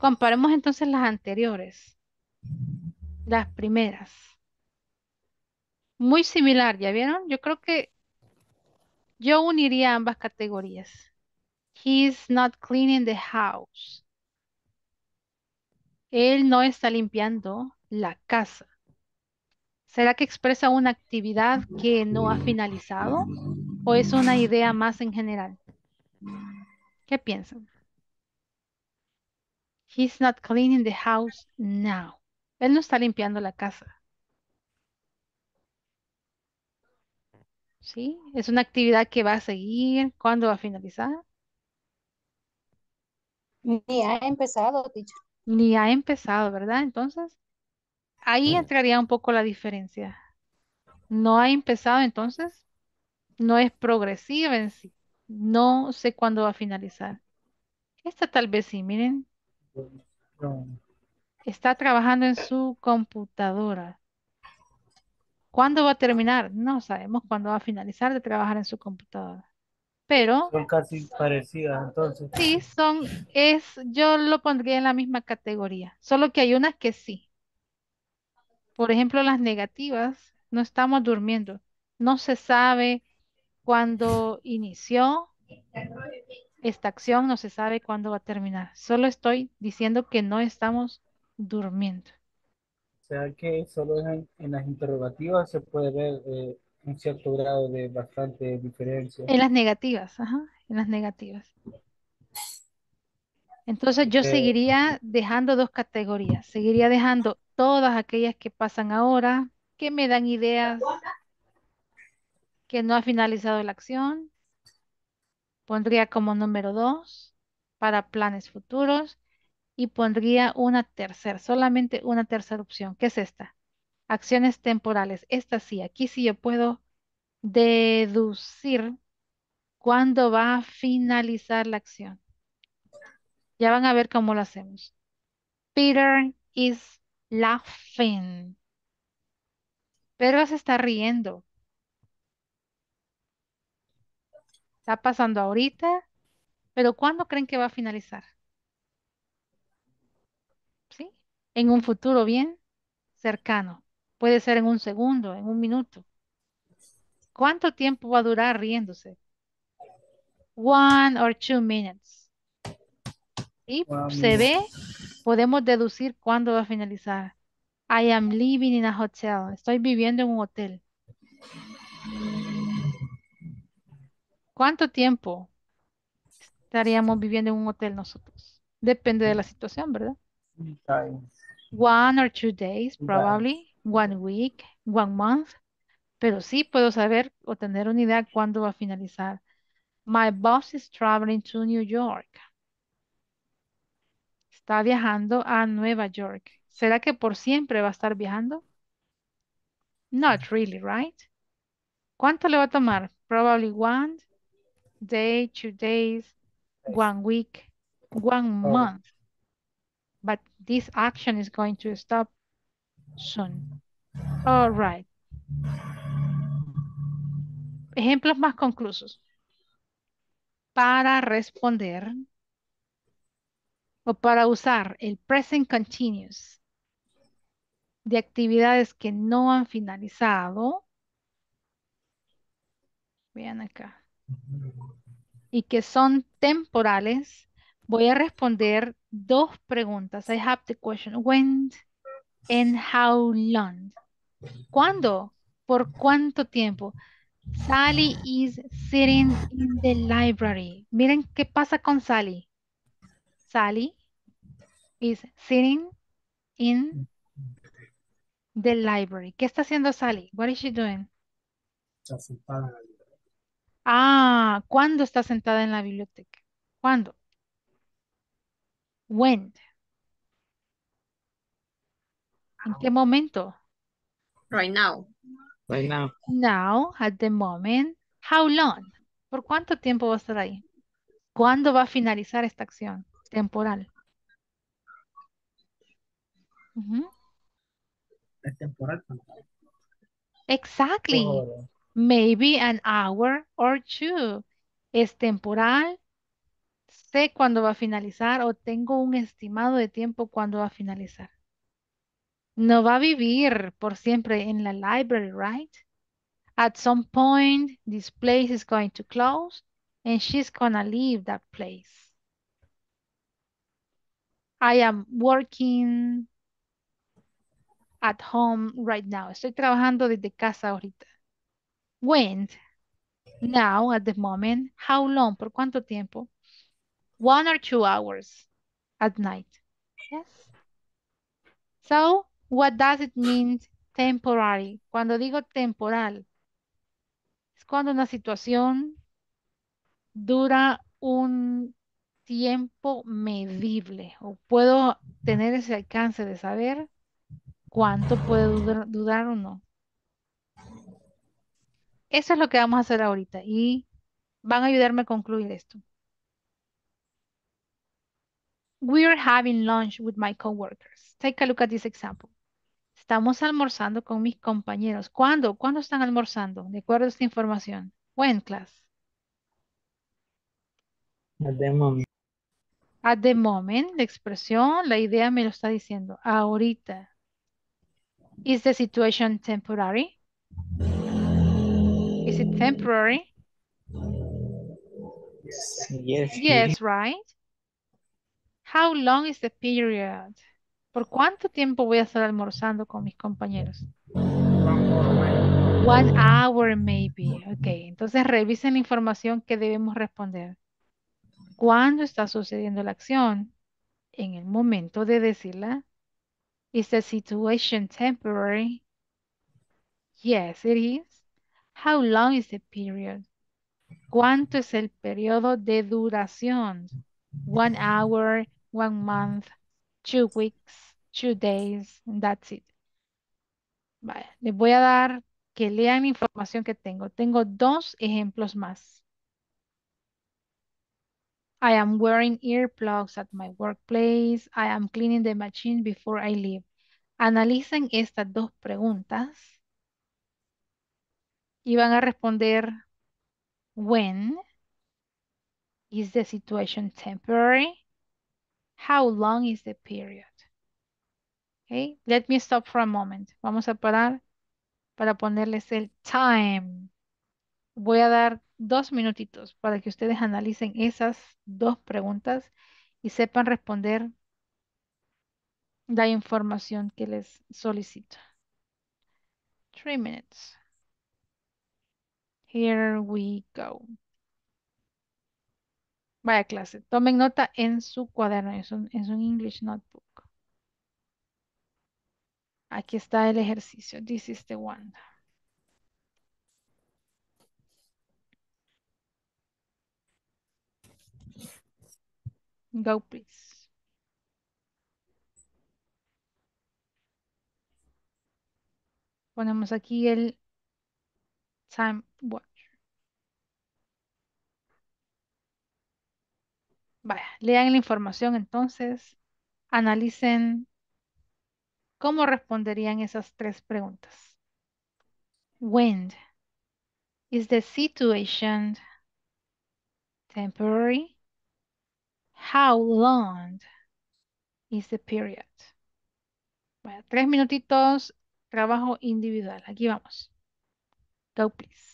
Comparemos entonces las anteriores. Las primeras. Muy similar, ¿ya vieron? Yo creo que yo uniría ambas categorías. He's not cleaning the house. Él no está limpiando la casa. ¿Será que expresa una actividad que no ha finalizado? ¿O es una idea más en general? ¿Qué piensan? He's not cleaning the house now. Él no está limpiando la casa. ¿Sí? ¿Es una actividad que va a seguir? ¿Cuándo va a finalizar? Ni ha empezado, teacher. Ni ha empezado, ¿verdad? Entonces, ahí entraría un poco la diferencia. No ha empezado, entonces, no es progresiva en sí. No sé cuándo va a finalizar. Esta tal vez sí, miren. Está trabajando en su computadora. ¿Cuándo va a terminar? No sabemos cuándo va a finalizar de trabajar en su computadora. Pero son casi parecidas, entonces. Sí, son, yo lo pondría en la misma categoría. Solo que hay unas que sí. Por ejemplo, las negativas. No estamos durmiendo. No se sabe cuándo inició esta acción. No se sabe cuándo va a terminar. Solo estoy diciendo que no estamos durmiendo. O sea que solo en las interrogativas se puede ver un cierto grado de bastante diferencia. En las negativas, ajá, en las negativas. Entonces yo seguiría dejando dos categorías. Seguiría dejando todas aquellas que pasan ahora, que me dan ideas, que no ha finalizado la acción. Pondría como número 2 para planes futuros. Y pondría una tercera, solamente una tercera opción, que es esta. Acciones temporales. Esta sí, aquí sí yo puedo deducir cuándo va a finalizar la acción. Ya van a ver cómo lo hacemos. Peter is laughing. Pedro se está riendo. Está pasando ahorita, pero ¿cuándo creen que va a finalizar? En un futuro bien cercano. Puede ser en un segundo, en un minuto. ¿Cuánto tiempo va a durar riéndose? 1 or 2 minutes. Y se ve, podemos deducir cuándo va a finalizar. I am living in a hotel. Estoy viviendo en un hotel. ¿Cuánto tiempo estaríamos viviendo en un hotel nosotros? Depende de la situación, ¿verdad? 1 or 2 days, probably. 1 week, 1 month. Pero sí puedo saber o tener una idea cuándo va a finalizar. My boss is traveling to New York. Está viajando a Nueva York. ¿Será que por siempre va a estar viajando? Not really, right? ¿Cuánto le va a tomar? Probably 1 day, 2 days, 1 week, 1 month. But this action is going to stop soon. All right. Ejemplos más conclusos. Para responder o para usar el present continuous de actividades que no han finalizado. Vean acá. Y que son temporales. Voy a responder dos preguntas. I have the question when and how long. ¿Cuándo? ¿Por cuánto tiempo? Sally is sitting in the library. Miren qué pasa con Sally. Sally is sitting in the library. ¿Qué está haciendo Sally? What is she doing? Está sentada en la biblioteca. Ah, ¿cuándo está sentada en la biblioteca? ¿Cuándo? When? ¿En qué momento? Right now. Right now. Now, at the moment. How long? ¿Por cuánto tiempo va a estar ahí? ¿Cuándo va a finalizar esta acción temporal? Es temporal. Exactly. Oh. Maybe an hour or 2. Es temporal. Sé cuándo va a finalizar o tengo un estimado de tiempo cuándo va a finalizar. No va a vivir por siempre en la library, right? At some point, this place is going to close and she's gonna leave that place. I am working at home right now. Estoy trabajando desde casa ahorita. When? Now, at the moment. How long? ¿Por cuánto tiempo? 1 or 2 hours at night. Yes. So, what does it mean temporary? Cuando digo temporal, es cuando una situación dura un tiempo medible o puedo tener ese alcance de saber cuánto puede durar o no. Eso es lo que vamos a hacer ahorita y van a ayudarme a concluir esto. We are having lunch with my coworkers. Take a look at this example. Estamos almorzando con mis compañeros. ¿Cuándo? ¿Cuándo están almorzando? De acuerdo a esta información. When, class? At the moment. At the moment, la expresión, la idea me lo está diciendo. Ahorita. Is the situation temporary? Is it temporary? Yes. Yes, right? How long is the period? ¿Por cuánto tiempo voy a estar almorzando con mis compañeros? 1 hour maybe. Ok, entonces revisen la información que debemos responder. ¿Cuándo está sucediendo la acción? En el momento de decirla. Is the situation temporary? Yes, it is. How long is the period? ¿Cuánto es el periodo de duración? 1 hour, 1 month, 2 weeks, 2 days, and that's it. Vale, les voy a dar que lean la información que tengo. Tengo 2 ejemplos más. I am wearing earplugs at my workplace. I am cleaning the machine before I leave. Analicen estas 2 preguntas. Y van a responder, when is the situation temporary? How long is the period? Okay, let me stop for a moment. Vamos a parar para ponerles el time. Voy a dar 2 minutitos para que ustedes analicen esas 2 preguntas y sepan responder la información que les solicito. 3 minutes. Here we go. Vaya clase, tomen nota en su cuaderno, en su English notebook. Aquí está el ejercicio. This is the one. Go, please. Ponemos aquí el time watcher. Vaya, lean la información entonces. Analicen cómo responderían esas 3 preguntas. When is the situation temporary? How long is the period? Bueno, 3 minutitos, trabajo individual. Aquí vamos. Go, please.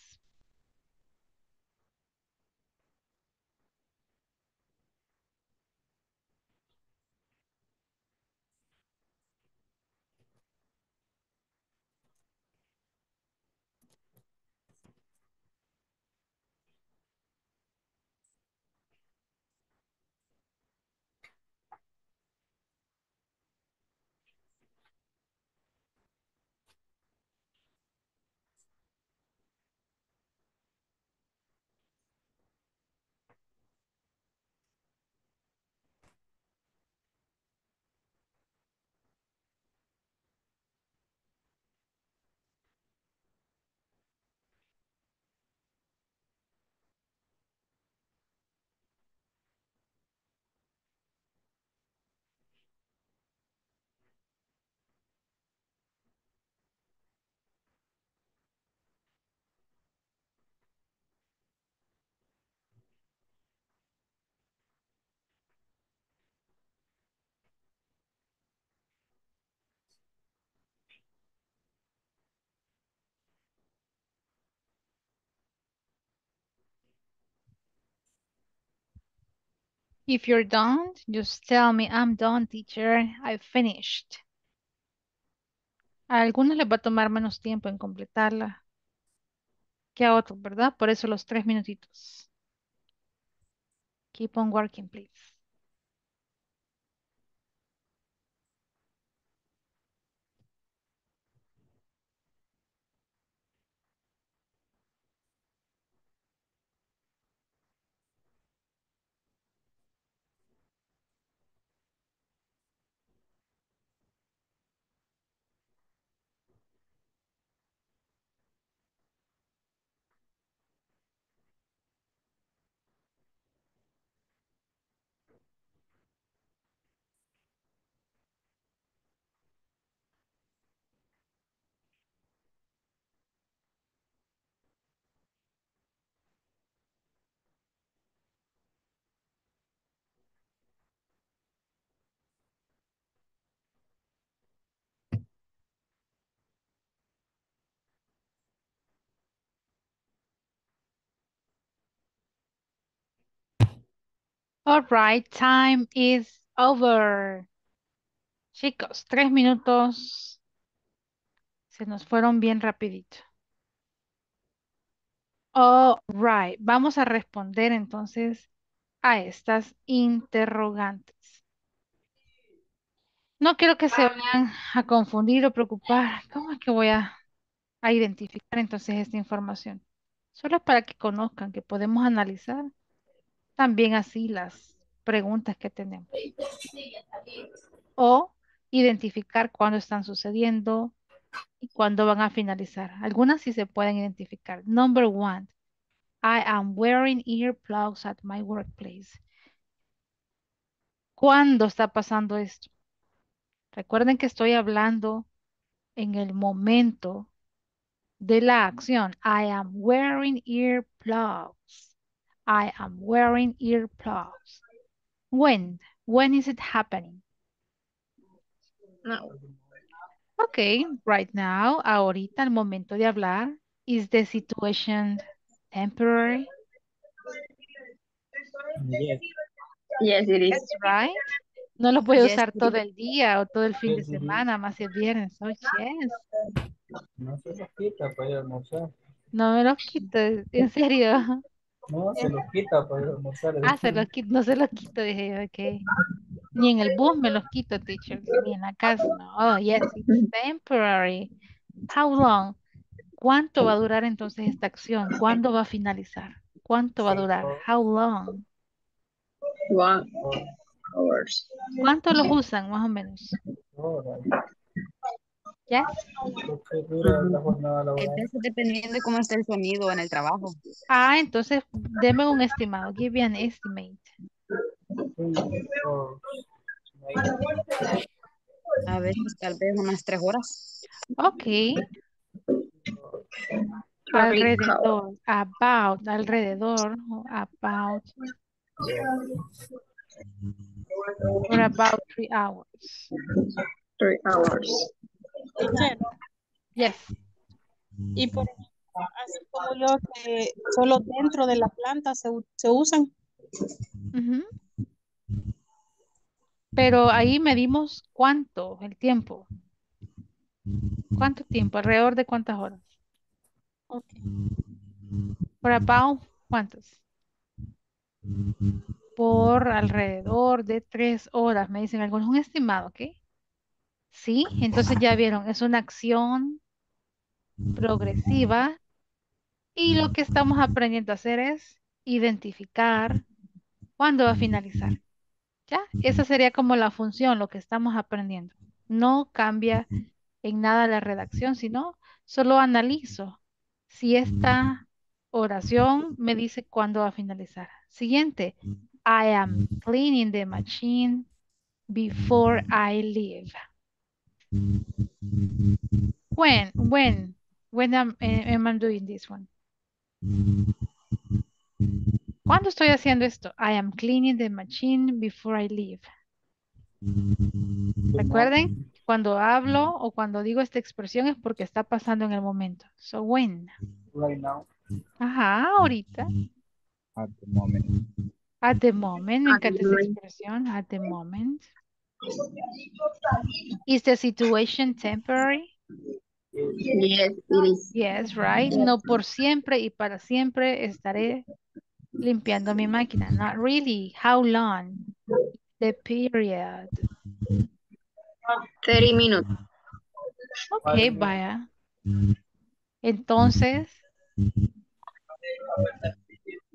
If you're done, just tell me, I'm done, teacher, I finished. A algunos les va a tomar menos tiempo en completarla que a otros, ¿verdad? Por eso los 3 minutitos. Keep on working, please. All right, time is over. Chicos, 3 minutos se nos fueron bien rapidito. All right, vamos a responder entonces a estas interrogantes. No quiero que se vayan a confundir o preocupar. ¿Cómo es que voy a identificar entonces esta información? Solo para que conozcan que podemos analizar también así las preguntas que tenemos. O identificar cuándo están sucediendo y cuándo van a finalizar. Algunas sí se pueden identificar. Number one, I am wearing earplugs at my workplace. ¿Cuándo está pasando esto? Recuerden que estoy hablando en el momento de la acción. I am wearing earplugs. I am wearing earplugs. When? When is it happening? No. Okay, right now, ahorita, al momento de hablar, is the situation temporary? Yes, yes it is. That's right? No lo puedo usar todo el día o todo el fin de semana, más el viernes. Oh, yes. No se los quita para ir a almorzar. No me los quito, en serio. No, se los quita para almorzar. Ah, se los quito, no se los quito, dije yo, ok. Ni en el bus me los quito, teacher, ni en la casa, no. Oh, yes, it's temporary. How long? ¿Cuánto va a durar entonces esta acción? ¿Cuándo va a finalizar? ¿Cuánto va a durar? How long? 1 hours. ¿Cuánto los usan, más o menos? Yes. Entonces, dependiendo de cómo está el sonido en el trabajo. Ah, entonces, deme un estimado. Give me an estimate. A ver, tal vez unas 3 horas. Ok. Alrededor. About. Alrededor. About. For about 3 hours. 3 hours. Yes. Y por así como yo que solo dentro de la planta se usan. Pero ahí medimos cuánto el tiempo. ¿Cuánto tiempo? ¿Alrededor de cuántas horas? Okay. Por about ¿cuántos? Por alrededor de 3 horas, me dicen algunos. Un estimado, ¿ok? Sí, entonces ya vieron, es una acción progresiva y lo que estamos aprendiendo a hacer es identificar cuándo va a finalizar. ¿Ya? Esa sería como la función, lo que estamos aprendiendo. No cambia en nada la redacción, sino solo analizo si esta oración me dice cuándo va a finalizar. Siguiente, I am cleaning the machine before I leave. When am I doing this one? ¿Cuándo estoy haciendo esto? I am cleaning the machine before I leave. Recuerden, cuando hablo o cuando digo esta expresión es porque está pasando en el momento. So when? Right now. Ajá, ahorita. At the moment. At the moment, me encanta esa expresión, at the moment. Is the situation temporary? Yes, it is. Yes, right. No por siempre y para siempre estaré limpiando mi máquina. Not really. How long? The period. 30 minutes. Ok, vaya. Entonces,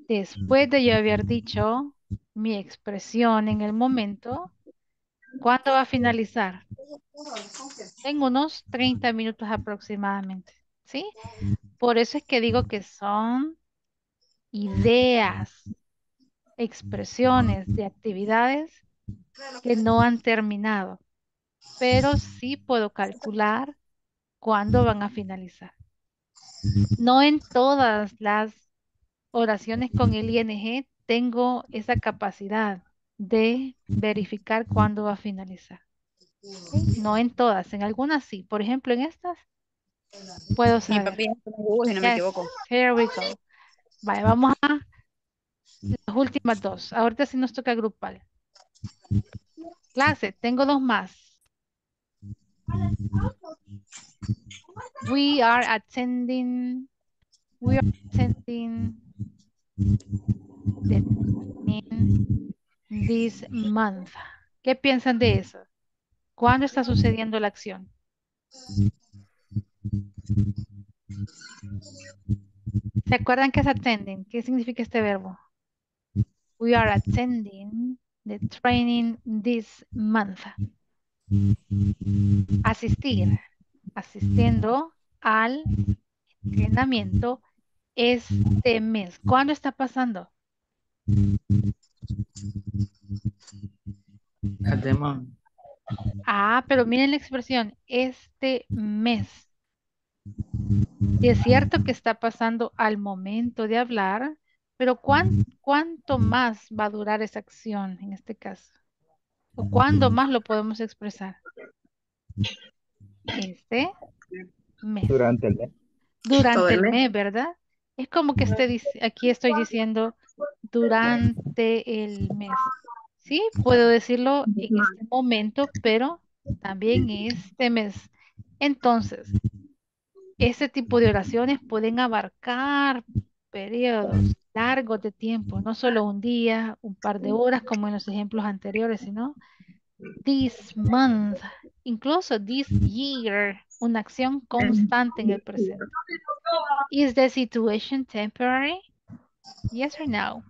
después de yo haber dicho mi expresión en el momento, ¿cuándo va a finalizar? En unos 30 minutos aproximadamente, ¿sí? Por eso es que digo que son ideas, expresiones de actividades que no han terminado, pero sí puedo calcular cuándo van a finalizar. No en todas las oraciones con el ING tengo esa capacidad de verificar cuándo va a finalizar. ¿Sí? No en todas, en algunas sí. Por ejemplo, en estas puedo saber. Mi papi es como Google, si no me equivoco. Here we go. Vale, vamos a las últimas dos. Ahorita sí nos toca grupal. Clase, tengo dos más. We are attending the meeting this month. ¿Qué piensan de eso? ¿Cuándo está sucediendo la acción? ¿Se acuerdan qué es attending? ¿Qué significa este verbo? We are attending the training this month. Asistir. Asistiendo al entrenamiento este mes. ¿Cuándo está pasando? Ah, pero miren la expresión, este mes. Y es cierto que está pasando al momento de hablar, pero ¿cuánto más va a durar esa acción en este caso? ¿O cuándo más lo podemos expresar? Este mes. Durante el mes. Durante el mes, ¿verdad? Es como que aquí estoy diciendo durante el mes. Sí, puedo decirlo en este momento, pero también este mes. Entonces, este tipo de oraciones pueden abarcar periodos largos de tiempo, no solo un día, un par de horas, como en los ejemplos anteriores, sino this month, incluso this year, una acción constante en el presente. Is the situation temporary? Yes or no?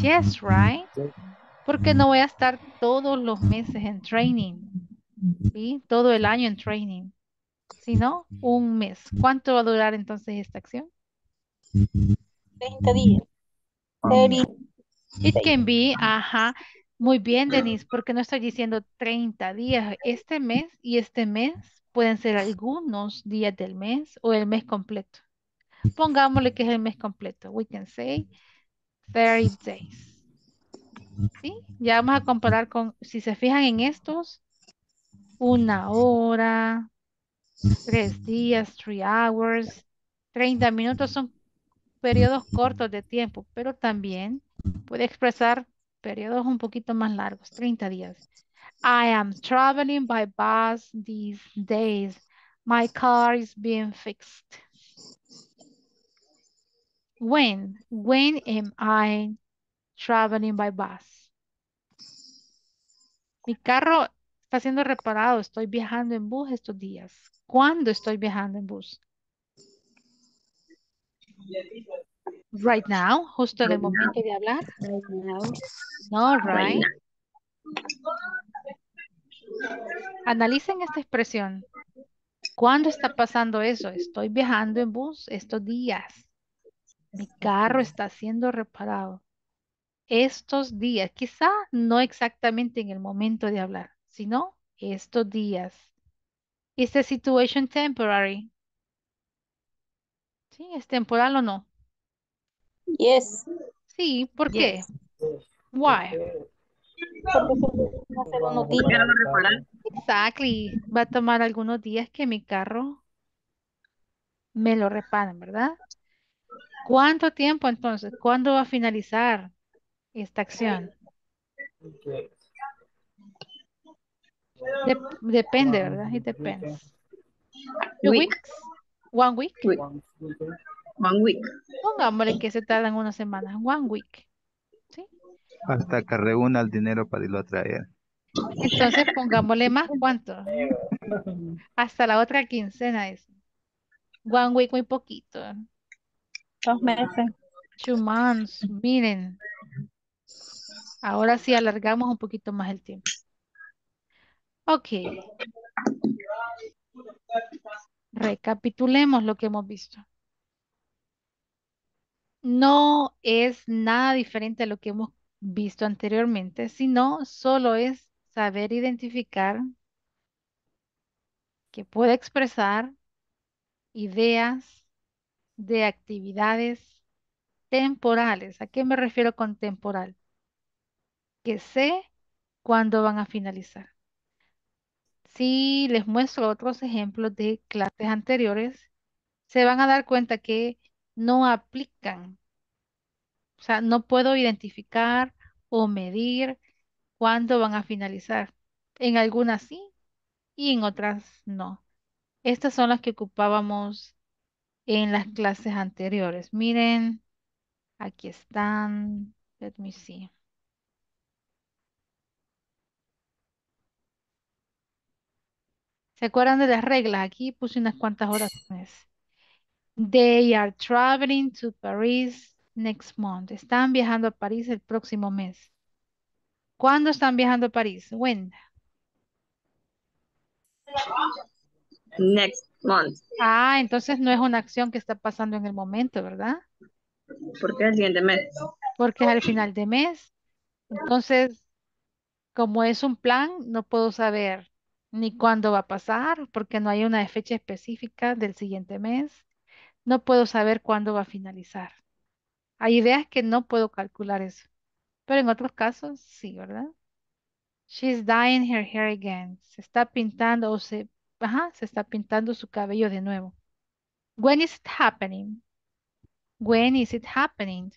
Yes, right? Porque no voy a estar todos los meses en training, ¿sí? Todo el año en training, sino un mes. ¿Cuánto va a durar entonces esta acción? 30 días. 30. It can be, ajá. Muy bien, Denise, porque no estoy diciendo 30 días. Este mes y este mes pueden ser algunos días del mes o el mes completo. Pongámosle que es el mes completo. We can say 30 days. ¿Sí? Ya vamos a comparar con, si se fijan en estos, 1 hora, 3 días, 3 hours, 30 minutos son periodos cortos de tiempo, pero también puede expresar periodos un poquito más largos, 30 días. I am traveling by bus these days. My car is being fixed. When am I traveling by bus? Mi carro está siendo reparado. Estoy viajando en bus estos días. ¿Cuándo estoy viajando en bus? Right now, justo en el momento de hablar. Right now. No, right. Analicen esta expresión. ¿Cuándo está pasando eso? Estoy viajando en bus estos días. Mi carro está siendo reparado. Estos días, quizá no exactamente en el momento de hablar, sino estos días. ¿Is the situation temporary? ¿Sí? ¿Es temporal o no? Yes. Sí, ¿por qué? Yes. Why? Porque va a unos días. Exactly. Va a tomar algunos días que mi carro me lo reparen, ¿verdad? ¿Cuánto tiempo entonces? ¿Cuándo va a finalizar esta acción? Depende, ¿verdad? It depends. Weeks. 1 week. One week. Pongámosle que se tardan unas semanas. 1 week. ¿Sí? Hasta que reúna el dinero para irlo a traer. Entonces pongámosle más, ¿cuánto? Hasta la otra quincena es. 1 week muy poquito. 2 meses. 2 months, miren. Ahora sí alargamos un poquito más el tiempo. Ok. Recapitulemos lo que hemos visto. No es nada diferente a lo que hemos visto anteriormente, sino solo es saber identificar que puede expresar ideas de actividades temporales. ¿A qué me refiero con temporal? Que sé cuándo van a finalizar. Si les muestro otros ejemplos de clases anteriores, se van a dar cuenta que no aplican. O sea, no puedo identificar o medir cuándo van a finalizar. En algunas sí y en otras no. Estas son las que ocupábamos en las clases anteriores. Miren, aquí están. Let me see. ¿Se acuerdan de las reglas? Aquí puse unas cuantas oraciones. They are traveling to Paris next month. Están viajando a París el próximo mes. ¿Cuándo están viajando a París? When? Next month. Ah, entonces no es una acción que está pasando en el momento, ¿verdad? Porque es el siguiente mes. Porque es al final de mes. Entonces, como es un plan, no puedo saber ni cuándo va a pasar, porque no hay una fecha específica del siguiente mes. No puedo saber cuándo va a finalizar. Hay ideas que no puedo calcular eso. Pero en otros casos, sí, ¿verdad? She's dyeing her hair again. Se está pintando o se está pintando su cabello de nuevo. When is it happening? When is it happening?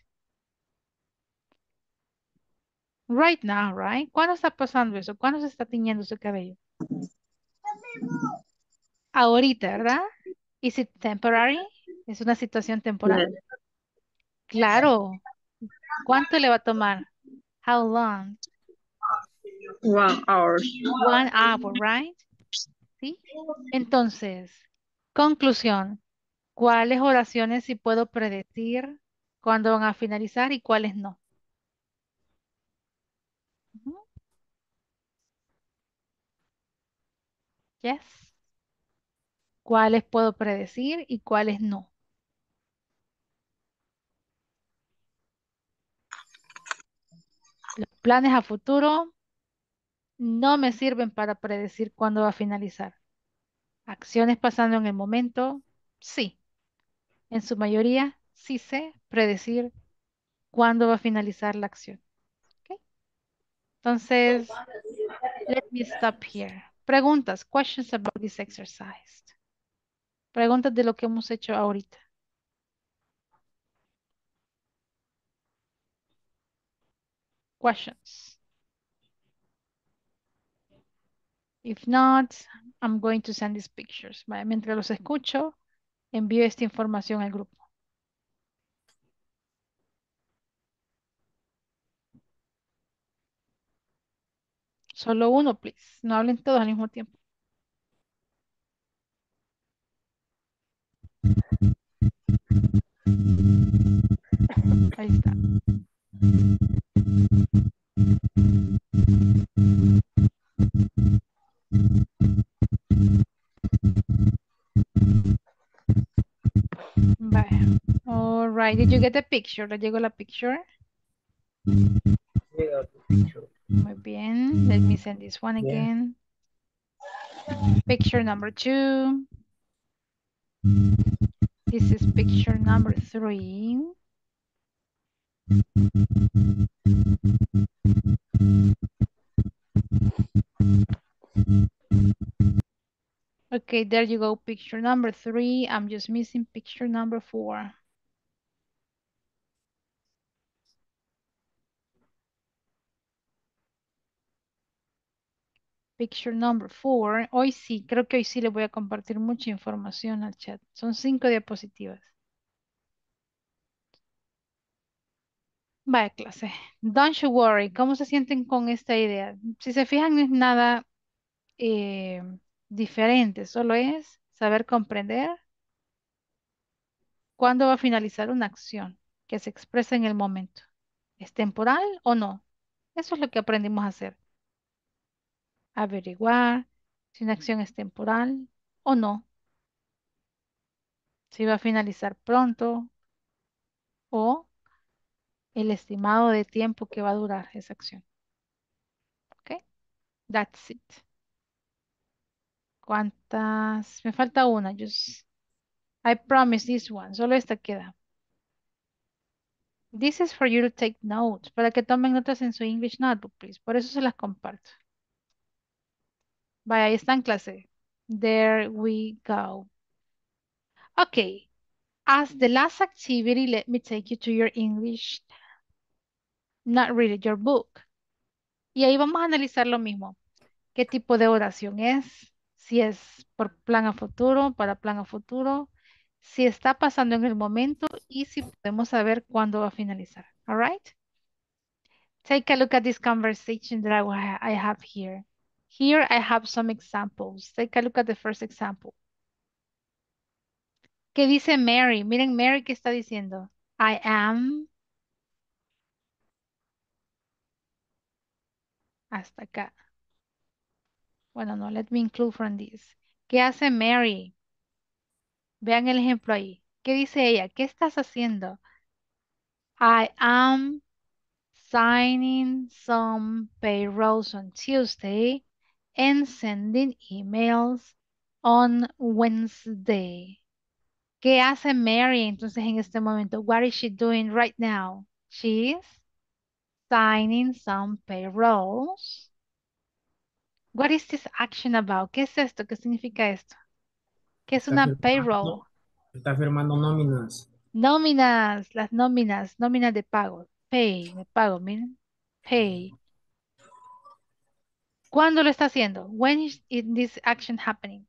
Right now, right? ¿Cuándo está pasando eso? ¿Cuándo se está tiñendo su cabello? Ahorita, ¿verdad? Is it temporary? Es una situación temporal. Claro. ¿Cuánto le va a tomar? How long? 1 hour. 1 hour, right? ¿Sí? Entonces, conclusión. ¿Cuáles oraciones sí puedo predecir cuándo van a finalizar y cuáles no? Yes. ¿Cuáles puedo predecir y cuáles no? Los planes a futuro no me sirven para predecir cuándo va a finalizar. Acciones pasando en el momento, sí. En su mayoría, sí sé predecir cuándo va a finalizar la acción. ¿Okay? Entonces, let me stop here. Preguntas, questions about this exercise. Preguntas de lo que hemos hecho ahorita. Questions. If not, I'm going to send these pictures. Mientras los escucho, envío esta información al grupo. Solo uno, please. No hablen todos al mismo tiempo. Ahí está. Vale. All right. Did you get the picture? ¿Le llegó la picture? Muy bien. Let me send this one again. Picture number 2. This is picture number 3. Okay, there you go. Picture number 3. I'm just missing picture number 4. Picture number 4. Hoy sí, creo que hoy sí le voy a compartir mucha información al chat. Son 5 diapositivas. Vaya clase. Don't you worry. ¿Cómo se sienten con esta idea? Si se fijan, no es nada diferente. Solo es saber comprender cuándo va a finalizar una acción que se expresa en el momento. ¿Es temporal o no? Eso es lo que aprendimos a hacer. Averiguar si una acción es temporal o no. Si va a finalizar pronto o el estimado de tiempo que va a durar esa acción. ¿Ok? That's it. ¿Cuántas? Me falta una. I promise this one. Solo esta queda. This is for you to take notes. Para que tomen notas en su English notebook, please. Por eso se las comparto. Vaya, ahí está en clase. There we go. Okay. As the last activity, let me take you to your English. Not really, your book. Y ahí vamos a analizar lo mismo. ¿Qué tipo de oración es? Si es por plan a futuro, para plan a futuro. Si está pasando en el momento y si podemos saber cuándo va a finalizar. All right? Take a look at this conversation that I have here. Here I have some examples. Take a look at the first example. ¿Qué dice Mary? Miren Mary que está diciendo. I am. Hasta acá. Bueno, no, let me include from this. ¿Qué hace Mary? Vean el ejemplo ahí. ¿Qué dice ella? ¿Qué estás haciendo? I am signing some payrolls on Tuesday and sending emails on Wednesday. ¿Qué hace Mary entonces en este momento? What is she doing right now? She is signing some payrolls. What is this action about? ¿Qué es esto? ¿Qué significa esto? ¿Qué es una payroll? Está firmando nóminas. Nóminas, las nóminas, nóminas de pago. Pay, de pago, miren. Pay. ¿Cuándo lo está haciendo? When is this action happening?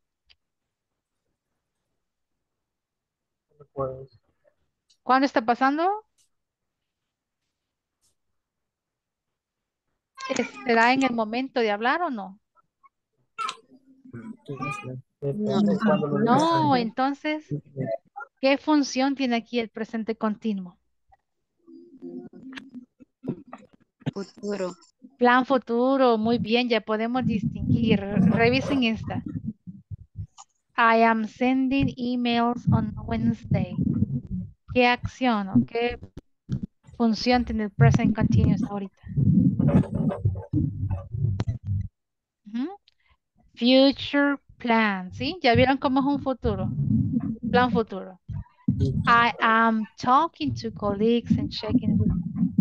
¿Cuándo está pasando? ¿Será en el momento de hablar o no? No, entonces, ¿qué función tiene aquí el presente continuo? Futuro. Plan futuro, muy bien, ya podemos distinguir. Revisen esta. I am sending emails on Wednesday. ¿Qué acción o qué función tiene el present continuous ahorita? Future plan, ¿sí? ¿Ya vieron cómo es un futuro? Plan futuro. I am talking to colleagues and checking.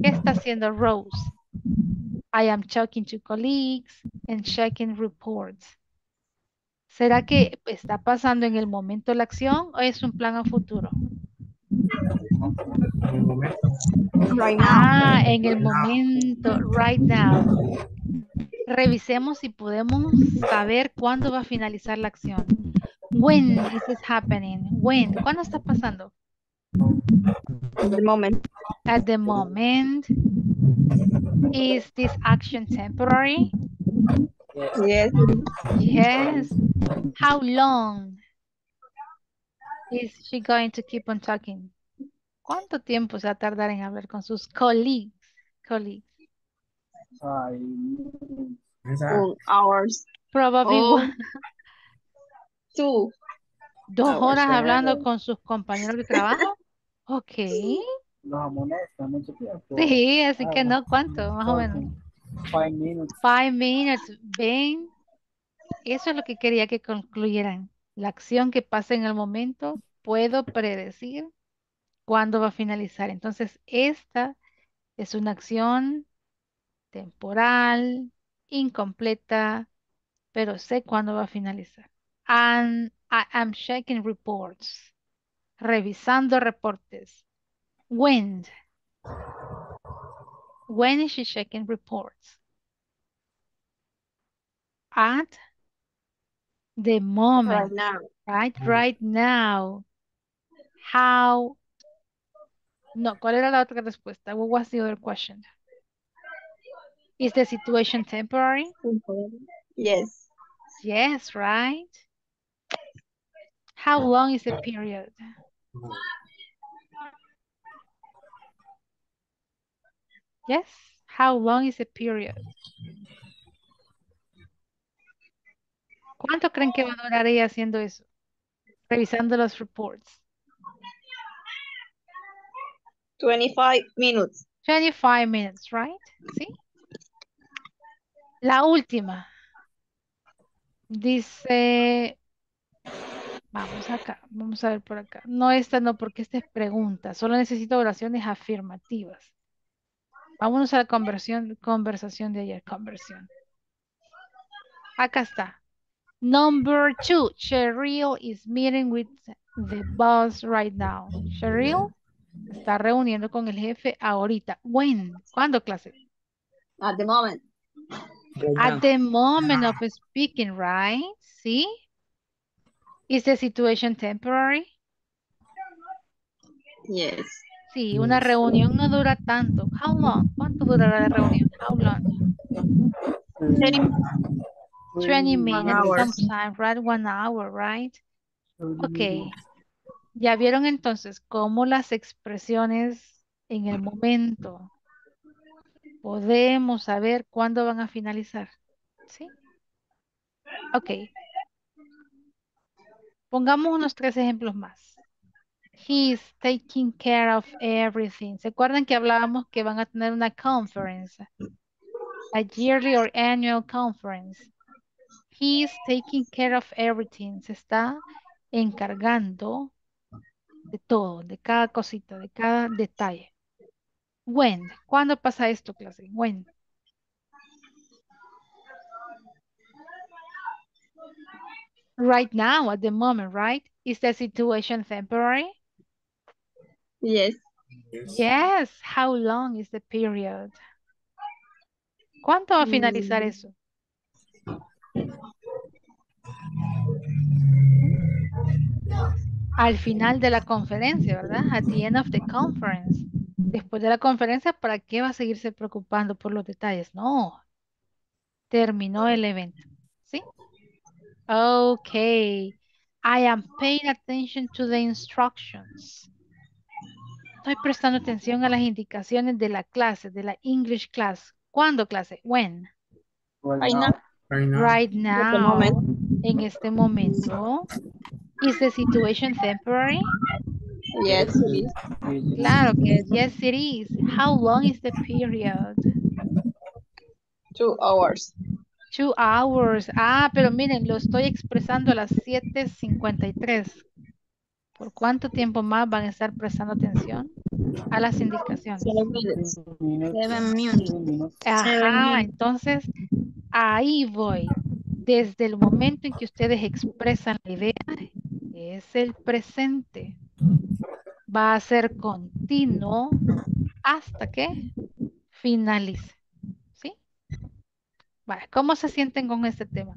¿Qué está haciendo Rose? I am talking to colleagues and checking reports. ¿Será que está pasando en el momento la acción o es un plan a futuro? Right now. Ah, en el momento, right now. Revisemos si podemos saber cuándo va a finalizar la acción. When is this happening? When? ¿Cuándo está pasando? At the moment. At the moment. Is this action temporary? Yes. Yes. How long is she going to keep on talking? ¿Cuánto tiempo se va a tardar en hablar con sus colleagues? Hours. Probably two. 2 horas hablando con sus compañeros de trabajo. Ok. Nos amonesta mucho tiempo. Sí, así que no, ¿cuánto? Más o menos. 5 minutos. 5 minutos. Ven. Eso es lo que quería que concluyeran. La acción que pasa en el momento, puedo predecir cuándo va a finalizar. Entonces, esta es una acción temporal, incompleta, pero sé cuándo va a finalizar. And I am checking reports. Revisando reportes. When? When is she checking reports? at the moment, right now, how, no, ¿cuál era la otra respuesta? What was the other question? Is the situation temporary? Yes. Yes, right? How long is the period? Yes, how long is the period? ¿Cuánto creen que va a durar ella haciendo eso? Revisando los reports. 25 minutes. 25 minutes, right? ¿Sí? La última. Dice, vamos acá, vamos a ver por acá. No, esta no, porque esta es pregunta. Solo necesito oraciones afirmativas. Vámonos a la conversación de ayer, conversión. Acá está. Number 2, Cheryl is meeting with the boss right now. Cheryl está reuniendo con el jefe ahorita. When? ¿Cuándo, clase? At the moment. At the moment of speaking, right? ¿Sí? Is the situation temporary? Yes. Sí, una reunión no dura tanto. How long? ¿Cuánto durará la reunión? How long? 20 minutes, sometimes, right? 1 hour, right? Ok. Ya vieron entonces cómo las expresiones en el momento podemos saber cuándo van a finalizar. ¿Sí? Ok. Pongamos unos 3 ejemplos más. He's taking care of everything. ¿Se acuerdan que hablábamos que van a tener una conference? A yearly or annual conference. He's taking care of everything. Se está encargando de todo, de cada cosita, de cada detalle. When? ¿Cuándo pasa esto, clase? When? Right now, at the moment, right? Is the situation temporary? Yes. Yes. How long is the period? ¿Cuánto va a finalizar eso? Al final de la conferencia, ¿verdad? At the end of the conference. Después de la conferencia, ¿para qué va a seguirse preocupando por los detalles? No. Terminó el evento. ¿Sí? Ok. I am paying attention to the instructions. Estoy prestando atención a las indicaciones de la clase, de la English class. ¿Cuándo, clase? When? Right now. Right now. En este momento. Is the situation temporary? Yes, it is. Claro que yes, it is. How long is the period? 2 hours. 2 hours. Ah, pero miren, lo estoy expresando a las 7:53. ¿Por cuánto tiempo más van a estar prestando atención a las indicaciones? 7 minutes. Ajá, entonces ahí voy. Desde el momento en que ustedes expresan la idea, es el presente. Va a ser continuo hasta que finalice. ¿Sí? Vale, ¿cómo se sienten con este tema?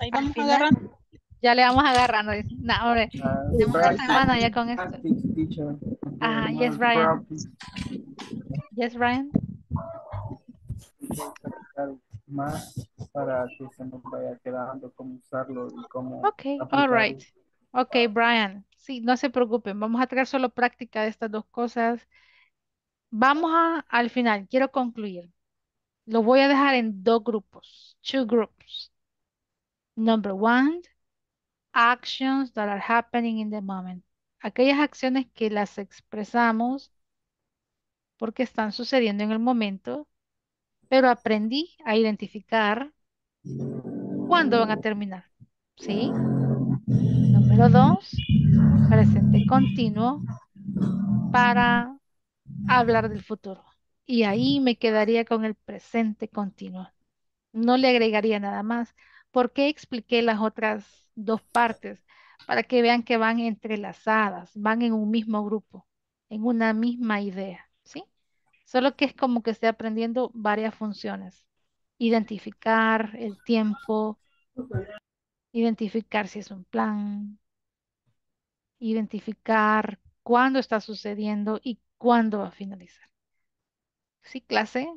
Ahí vamos agarrando. Ya le vamos agarrando. No, hombre, tenemos una semana ya con esto. Ajá, yes, Brian. Yes, Brian. Más para que se nos vaya quedando cómo usarlo y cómo okay, all right. Ok, Brian. Sí, no se preocupen. Vamos a traer solo práctica de estas 2 cosas. Vamos al final. Quiero concluir. Lo voy a dejar en 2 grupos. 2 groups. Number 1, actions that are happening in the moment. Aquellas acciones que las expresamos porque están sucediendo en el momento, pero aprendí a identificar cuándo van a terminar. ¿Sí? Número 2, presente continuo para hablar del futuro. Y ahí me quedaría con el presente continuo. No le agregaría nada más. ¿Por qué expliqué las otras 2 partes? Para que vean que van entrelazadas, van en un mismo grupo, en una misma idea. Solo que es como que esté aprendiendo varias funciones. identificar el tiempo, identificar si es un plan, identificar cuándo está sucediendo y cuándo va a finalizar. ¿Sí, clase?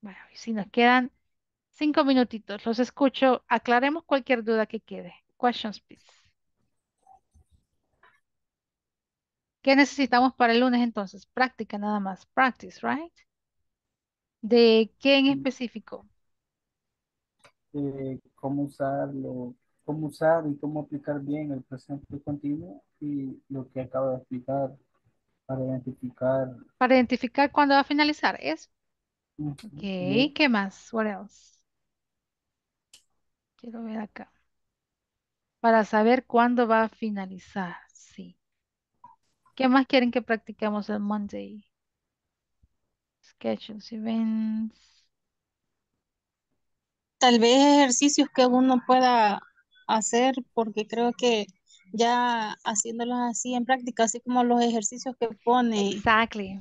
Bueno, si nos quedan 5 minutitos, los escucho. Aclaremos cualquier duda que quede. Questions, please. ¿Qué necesitamos para el lunes entonces? Práctica nada más. Practice, right? ¿De qué en específico? Cómo usar y cómo aplicar bien el presente continuo y lo que acabo de explicar para identificar. Para identificar cuándo va a finalizar, ¿es? Ok, ¿qué más? What else? Quiero ver acá. Para saber cuándo va a finalizar, sí. ¿Qué más quieren que practiquemos el Monday? Schedules, events. Tal vez ejercicios que uno pueda hacer, porque creo que ya haciéndolos así en práctica, así como los ejercicios que pone. Exactly.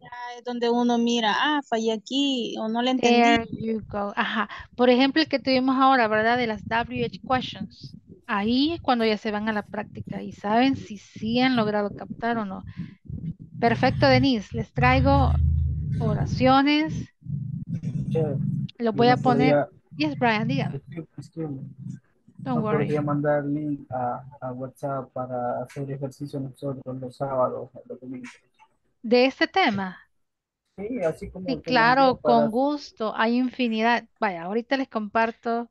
Ya es donde uno mira, ah, fallé aquí o no le entendí. There you go. Ajá. Por ejemplo, el que tuvimos ahora, ¿verdad? De las WH questions. Ahí es cuando ya se van a la práctica y saben si sí han logrado captar o no. Perfecto, Denise. Les traigo oraciones. Lo voy a poner. Yes, Brian, dígame. Don't worry. Podría mandar link a WhatsApp para hacer ejercicio nosotros los sábados, los domingos. ¿De este tema? Sí, así como. Sí, claro, con gusto. Hay infinidad. Vaya, ahorita les comparto.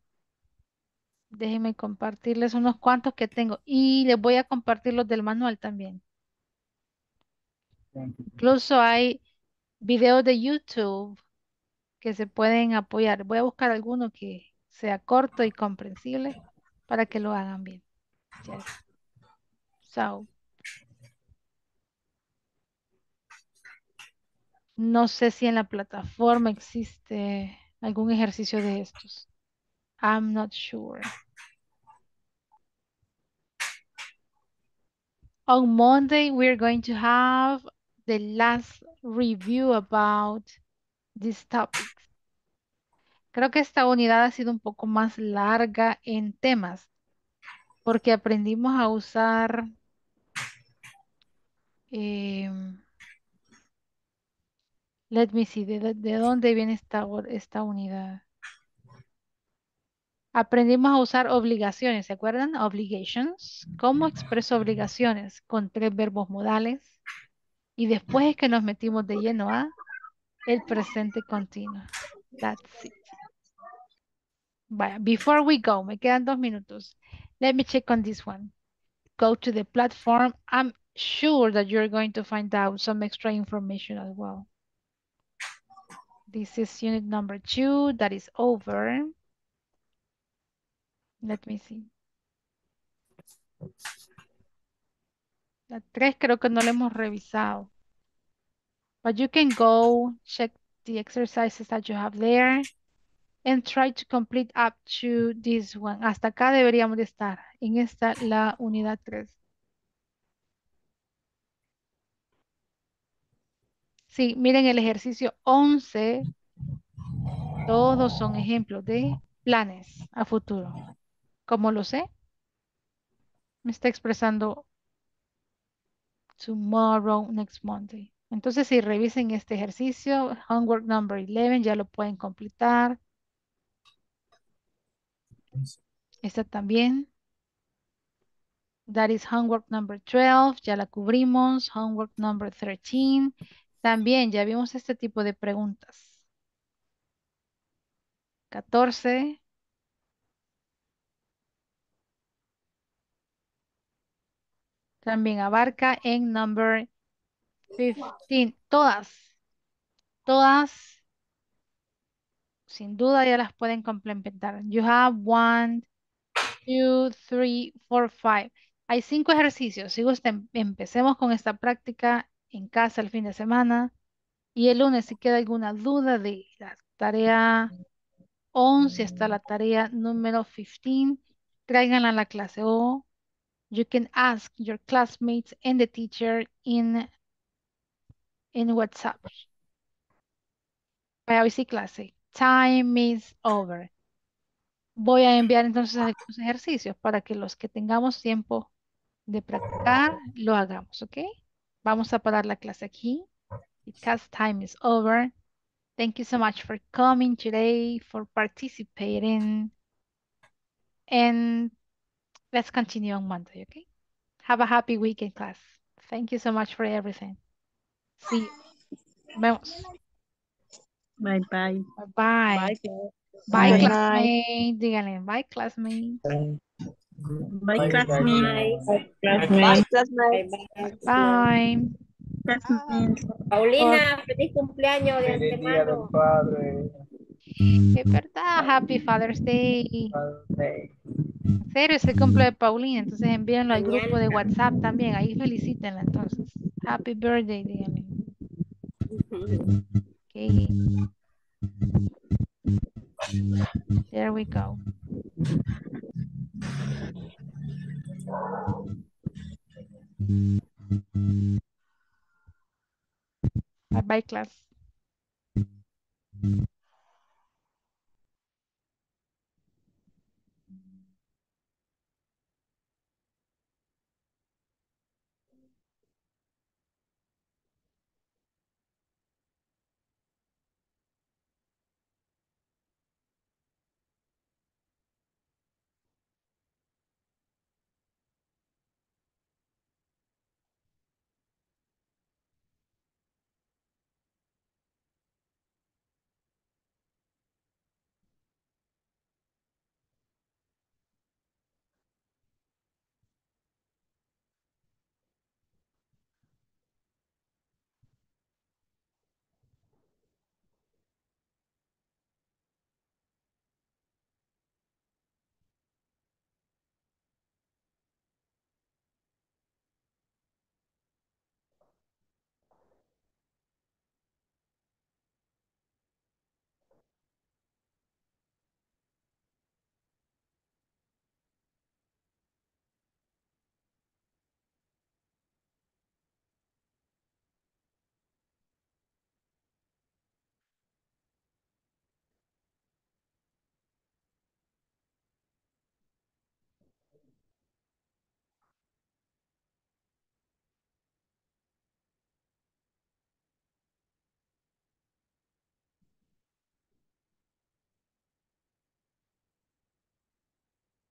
Déjenme compartirles unos cuantos que tengo y les voy a compartir los del manual también. Incluso hay videos de YouTube que se pueden apoyar. Voy a buscar alguno que sea corto y comprensible para que lo hagan bien. Yes. So, no sé si en la plataforma existe algún ejercicio de estos. I'm not sure. On Monday, we're going to have the last review about these topics. Creo que esta unidad ha sido un poco más larga en temas porque aprendimos a usar let me see, ¿de dónde viene esta unidad? Aprendimos a usar obligaciones, ¿se acuerdan? Obligations. ¿Cómo expreso obligaciones? Con 3 verbos modales. Y después es que nos metimos de lleno a el presente continuo. That's it. But before we go, me quedan 2 minutos. Let me check on this one. Go to the platform. I'm sure that you're going to find out some extra information as well. This is unit number 2 that is over. Let me see. La 3 creo que no la hemos revisado. But you can go check the exercises that you have there and try to complete up to this one. Hasta acá deberíamos de estar. En esta, la unidad 3. Sí, miren el ejercicio 11. Todos son ejemplos de planes a futuro. ¿Cómo lo sé? Me está expresando tomorrow, next Monday. Entonces, si revisen este ejercicio, homework number 11, ya lo pueden completar. Esta también. That is homework number 12, ya la cubrimos. Homework number 13. También ya vimos este tipo de preguntas. 14. También abarca en number 15. Todas, sin duda ya las pueden complementar. You have 1, 2, 3, 4, 5. Hay 5 ejercicios. Si gusten, empecemos con esta práctica en casa el fin de semana. Y el lunes, si queda alguna duda de la tarea 11 hasta la tarea número 15, tráiganla a la clase. O you can ask your classmates and the teacher in WhatsApp. Para hoy sí, clase. Time is over. Voy a enviar entonces los ejercicios para que los que tengamos tiempo de practicar lo hagamos, ¿ok? Vamos a parar la clase aquí. Because time is over. Thank you so much for coming today, for participating. And let's continue on Monday, okay? Have a happy weekend, class. Thank you so much for everything. See you. Vemos. Bye-bye. Bye-bye. Bye, classmate. Díganle, bye, classmate. Bye, classmate. Bye, classmate. Bye. Paulina, feliz cumpleaños de antemano. Es verdad, happy Father's Day. En serio, es el cumple de Paulina, entonces envíenlo al grupo de WhatsApp también, ahí felicítenla entonces. Happy birthday, díganle. Okay. There we go. Bye-bye, class.